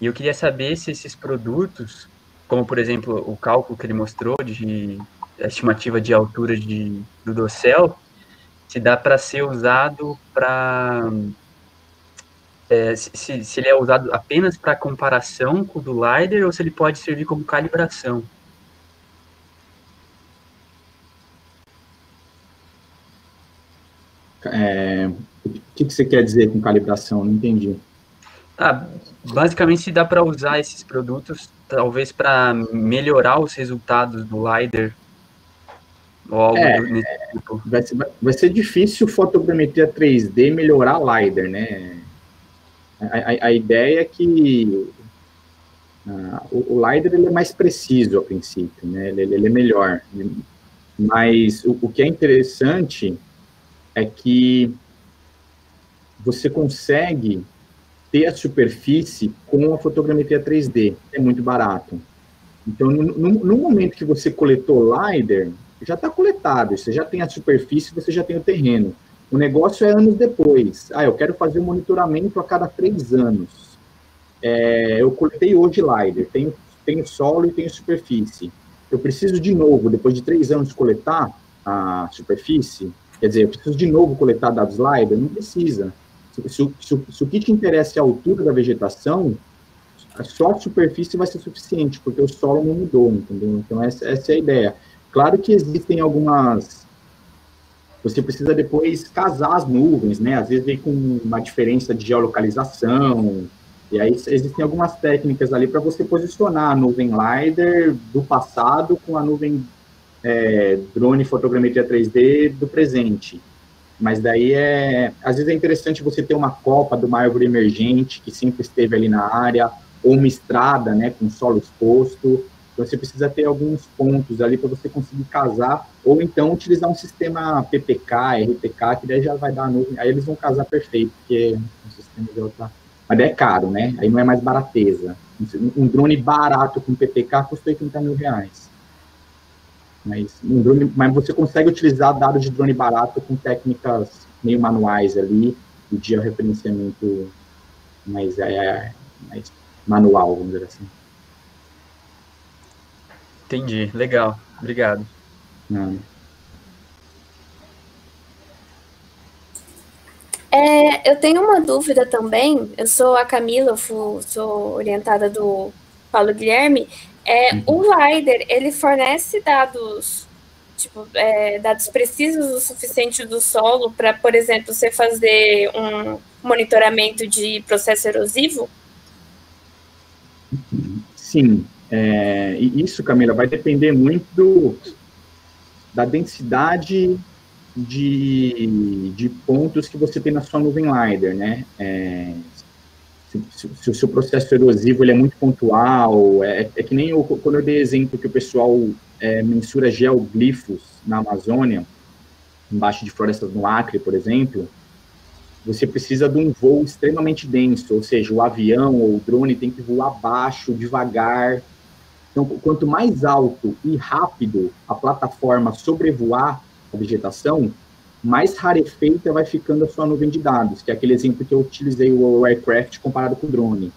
E eu queria saber se esses produtos, como por exemplo o cálculo que ele mostrou de a estimativa de altura de, do dossel, se dá para ser usado para... É, se, se ele é usado apenas para comparação com o do LiDAR ou se ele pode servir como calibração. É, o que, que você quer dizer com calibração? Não entendi. Ah, basicamente, se dá para usar esses produtos, talvez para melhorar os resultados do LiDAR. Algo é, do... tipo. vai, ser, vai ser difícil fotogrametria três D melhorar LiDAR, né? A, a, a ideia é que uh, o, o LiDAR ele é mais preciso, a princípio, né? Ele, ele é melhor. Mas o, o que é interessante é que você consegue ter a superfície com a fotogrametria três D, é muito barato. Então, no, no, no momento que você coletou LiDAR, já está coletado, você já tem a superfície, você já tem o terreno. O negócio é anos depois. Ah, eu quero fazer um monitoramento a cada três anos. É, eu coletei hoje LiDAR, tenho, tenho solo e tenho superfície. Eu preciso de novo, depois de três anos, coletar a superfície? Quer dizer, eu preciso de novo coletar dados LiDAR? Não precisa. Se, se, se, se o que te interessa é a altura da vegetação, só a superfície vai ser suficiente, porque o solo não mudou, entendeu? Então, essa, essa é a ideia. Claro que existem algumas... Você precisa depois casar as nuvens, né? Às vezes vem com uma diferença de geolocalização. E aí existem algumas técnicas ali para você posicionar a nuvem LiDAR do passado com a nuvem é, drone fotogrametria três D do presente. Mas daí é... Às vezes é interessante você ter uma copa de uma árvore emergente que sempre esteve ali na área, ou uma estrada, né? Com solo exposto. Você precisa ter alguns pontos ali para você conseguir casar, ou então utilizar um sistema P P K, R P K, que daí já vai dar a nuvem, aí eles vão casar perfeito, porque o sistema já está... Mas daí é caro, né? Aí não é mais barateza. Um drone barato com P P K custa oitenta mil reais. Mas, um drone, mas você consegue utilizar dados de drone barato com técnicas meio manuais ali, de referenciamento mais, é, mais manual, vamos dizer assim. Entendi, legal, obrigado. É, eu tenho uma dúvida também, eu sou a Camila, eu fui, sou orientada do Paulo Guilherme, é, uhum. O LiDAR, ele fornece dados, tipo, é, dados precisos o suficiente do solo para, por exemplo, você fazer um monitoramento de processo erosivo? Sim. É, e isso, Camila, vai depender muito do, da densidade de, de pontos que você tem na sua nuvem LiDAR, né? É, se, se, se o seu processo erosivo ele é muito pontual, é, é que nem eu, quando eu dei exemplo que o pessoal é, mensura geoglifos na Amazônia, embaixo de florestas no Acre, por exemplo, você precisa de um voo extremamente denso, ou seja, o avião ou o drone tem que voar baixo, devagar. Então, quanto mais alto e rápido a plataforma sobrevoar a vegetação, mais rarefeita vai ficando a sua nuvem de dados, que é aquele exemplo que eu utilizei, o aircraft comparado com o drone.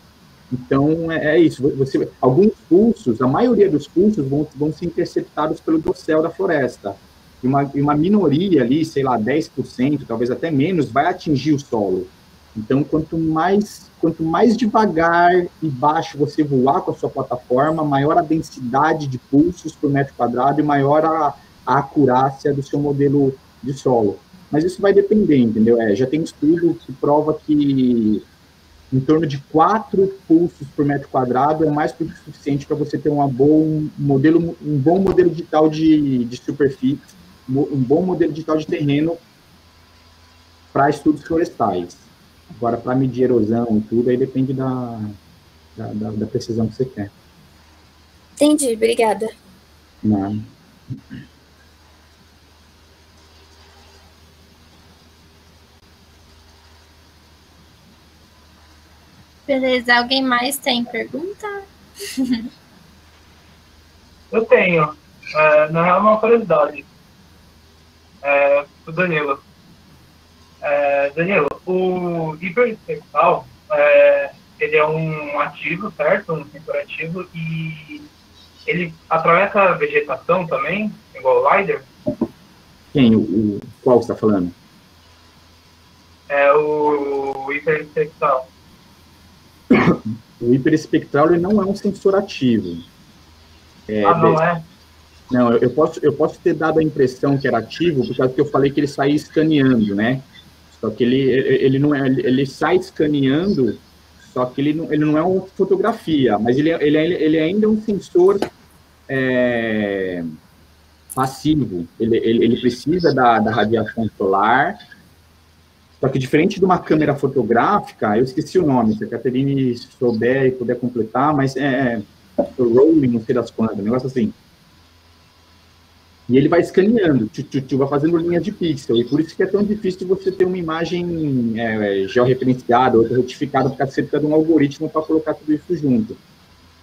Então, é, é isso. Você, alguns pulsos, a maioria dos pulsos vão, vão ser interceptados pelo dossel da floresta. E uma, e uma minoria ali, sei lá, dez por cento, talvez até menos, vai atingir o solo. Então, quanto mais, quanto mais devagar e baixo você voar com a sua plataforma, maior a densidade de pulsos por metro quadrado e maior a, a acurácia do seu modelo de solo. Mas isso vai depender, entendeu? É, já tem um estudo que prova que em torno de quatro pulsos por metro quadrado é mais do que suficiente para você ter uma boa, um, modelo, um bom modelo digital de, de superfície, um bom modelo digital de terreno para estudos florestais. Agora, para medir erosão e tudo, aí depende da, da, da, da precisão que você quer. Entendi, obrigada. Não. Beleza, alguém mais tem pergunta? Eu tenho. É, na real, uma curiosidade. É, o Danilo. É, Danilo, o hiperespectral, é, ele é um ativo, certo? Um temporativo, e ele atravessa a vegetação também, igual o LIDAR? Quem? O, o, qual você está falando? É o hiperespectral. O hiperespectral ele não é um sensor ativo. É, ah, não é? Não, eu posso, eu posso ter dado a impressão que era ativo, por causa que eu falei que ele saía escaneando, né? Só que ele, ele, não é, ele sai escaneando, só que ele não, ele não é uma fotografia, mas ele, ele, ele ainda é um sensor é, passivo. Ele, ele, ele precisa da, da radiação solar. Só que diferente de uma câmera fotográfica, eu esqueci o nome, se a Catherine souber e puder completar, mas é, é rolling, não sei das quantas, um negócio assim. E ele vai escaneando, tchu, tchu, tchu, vai fazendo linhas de pixel, e por isso que é tão difícil você ter uma imagem é, georreferenciada, outra retificada, porque você precisa de um algoritmo para colocar tudo isso junto.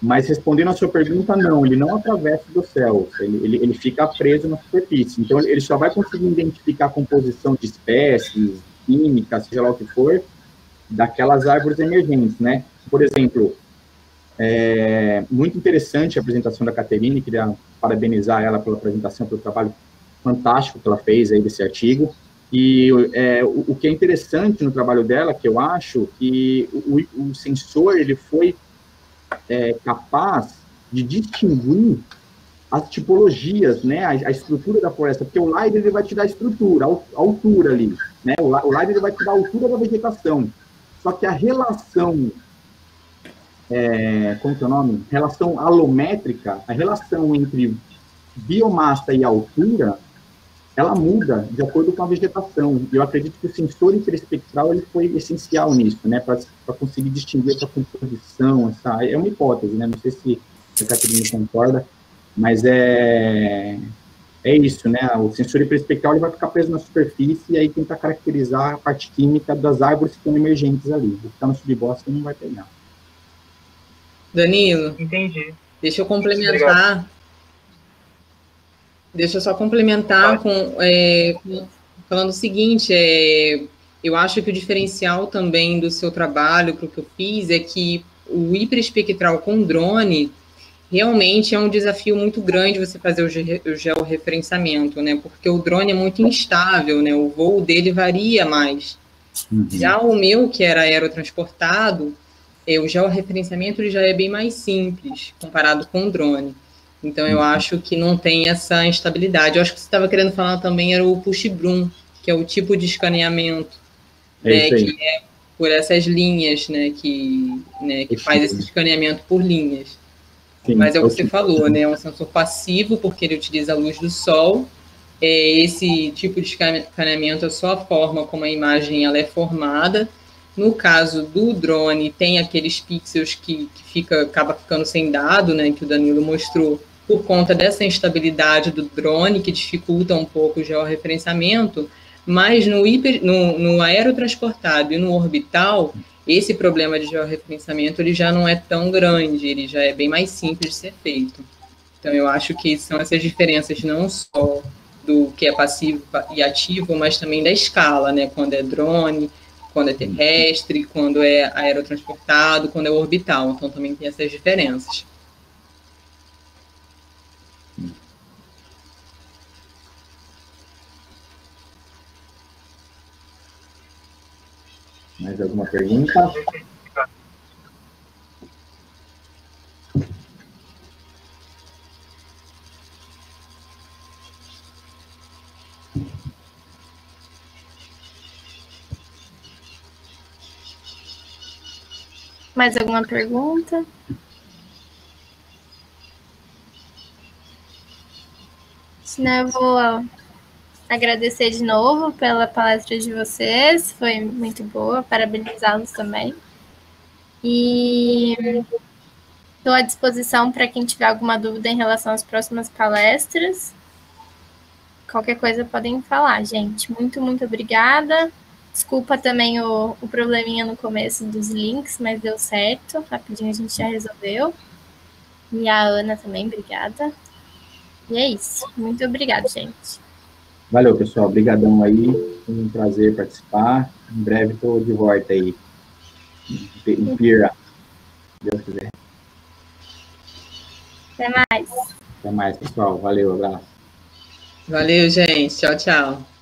Mas respondendo a sua pergunta, não, ele não atravessa do céu, ele, ele, ele fica preso na superfície, então ele só vai conseguir identificar a composição de espécies, química, seja lá o que for, daquelas árvores emergentes, né? Por exemplo, é muito interessante a apresentação da Catherine, queria parabenizar ela pela apresentação, pelo trabalho fantástico que ela fez aí desse artigo, e é, o, o que é interessante no trabalho dela, que eu acho, que o, o sensor, ele foi é, capaz de distinguir as tipologias, né, a, a estrutura da floresta, porque o LIDAR ele vai te dar a estrutura, a altura ali, né, o, o LIDAR ele vai te dar a altura da vegetação, só que a relação, é, como que é o nome? Relação alométrica, a relação entre biomassa e altura, ela muda de acordo com a vegetação, e eu acredito que o sensor hiperespectral ele foi essencial nisso, né, para conseguir distinguir essa composição, essa, é uma hipótese, né, não sei se a Catherine concorda, mas é, é isso, né? O sensor hiperespectral ele vai ficar preso na superfície e aí tentar caracterizar a parte química das árvores que estão emergentes ali. O que está no subbosque não vai pegar. Danilo, entendi. Deixa eu complementar. Obrigado. Deixa eu só complementar com, é, com, falando o seguinte, é, eu acho que o diferencial também do seu trabalho, para o que eu fiz, é que o hiperespectral com drone realmente é um desafio muito grande você fazer o georreferenciamento, né? Porque o drone é muito instável, né? O voo dele varia mais. Uhum. Já o meu, que era aerotransportado, é, o georreferenciamento ele já é bem mais simples comparado com o drone. Então, eu acho que não tem essa instabilidade. Eu acho que você estava querendo falar também era o push-broom, que é o tipo de escaneamento, é né? Que é por essas linhas, né? Que, né? que faz esse escaneamento por linhas. Sim, mas é o que você falou, né? É um sensor passivo, porque ele utiliza a luz do sol. É, esse tipo de escaneamento é só a forma como a imagem ela é formada. No caso do drone, tem aqueles pixels que, que fica, acaba ficando sem dado, né? Que o Danilo mostrou, por conta dessa instabilidade do drone, que dificulta um pouco o georreferenciamento. Mas no, hiper, no, no aerotransportado e no orbital, esse problema de georreferenciamento ele já não é tão grande, ele já é bem mais simples de ser feito. Então, eu acho que são essas diferenças, não só do que é passivo e ativo, mas também da escala, né? Quando é drone, quando é terrestre, quando é aerotransportado, quando é orbital. Então, também tem essas diferenças. Mais alguma pergunta? Mais alguma pergunta? Se não, eu vou agradecer de novo pela palestra de vocês, foi muito boa, parabenizá-los também. E estou à disposição para quem tiver alguma dúvida em relação às próximas palestras. Qualquer coisa podem falar, gente. Muito, muito obrigada. Desculpa também o, o probleminha no começo dos links, mas deu certo. Rapidinho a gente já resolveu. E a Ana também, obrigada. E é isso. Muito obrigada, gente. Valeu, pessoal. Obrigadão aí. Foi um prazer participar. Em breve estou de volta aí. Em Pira. Se Deus quiser. Até mais. Até mais, pessoal. Valeu, abraço. Valeu, gente. Tchau, tchau.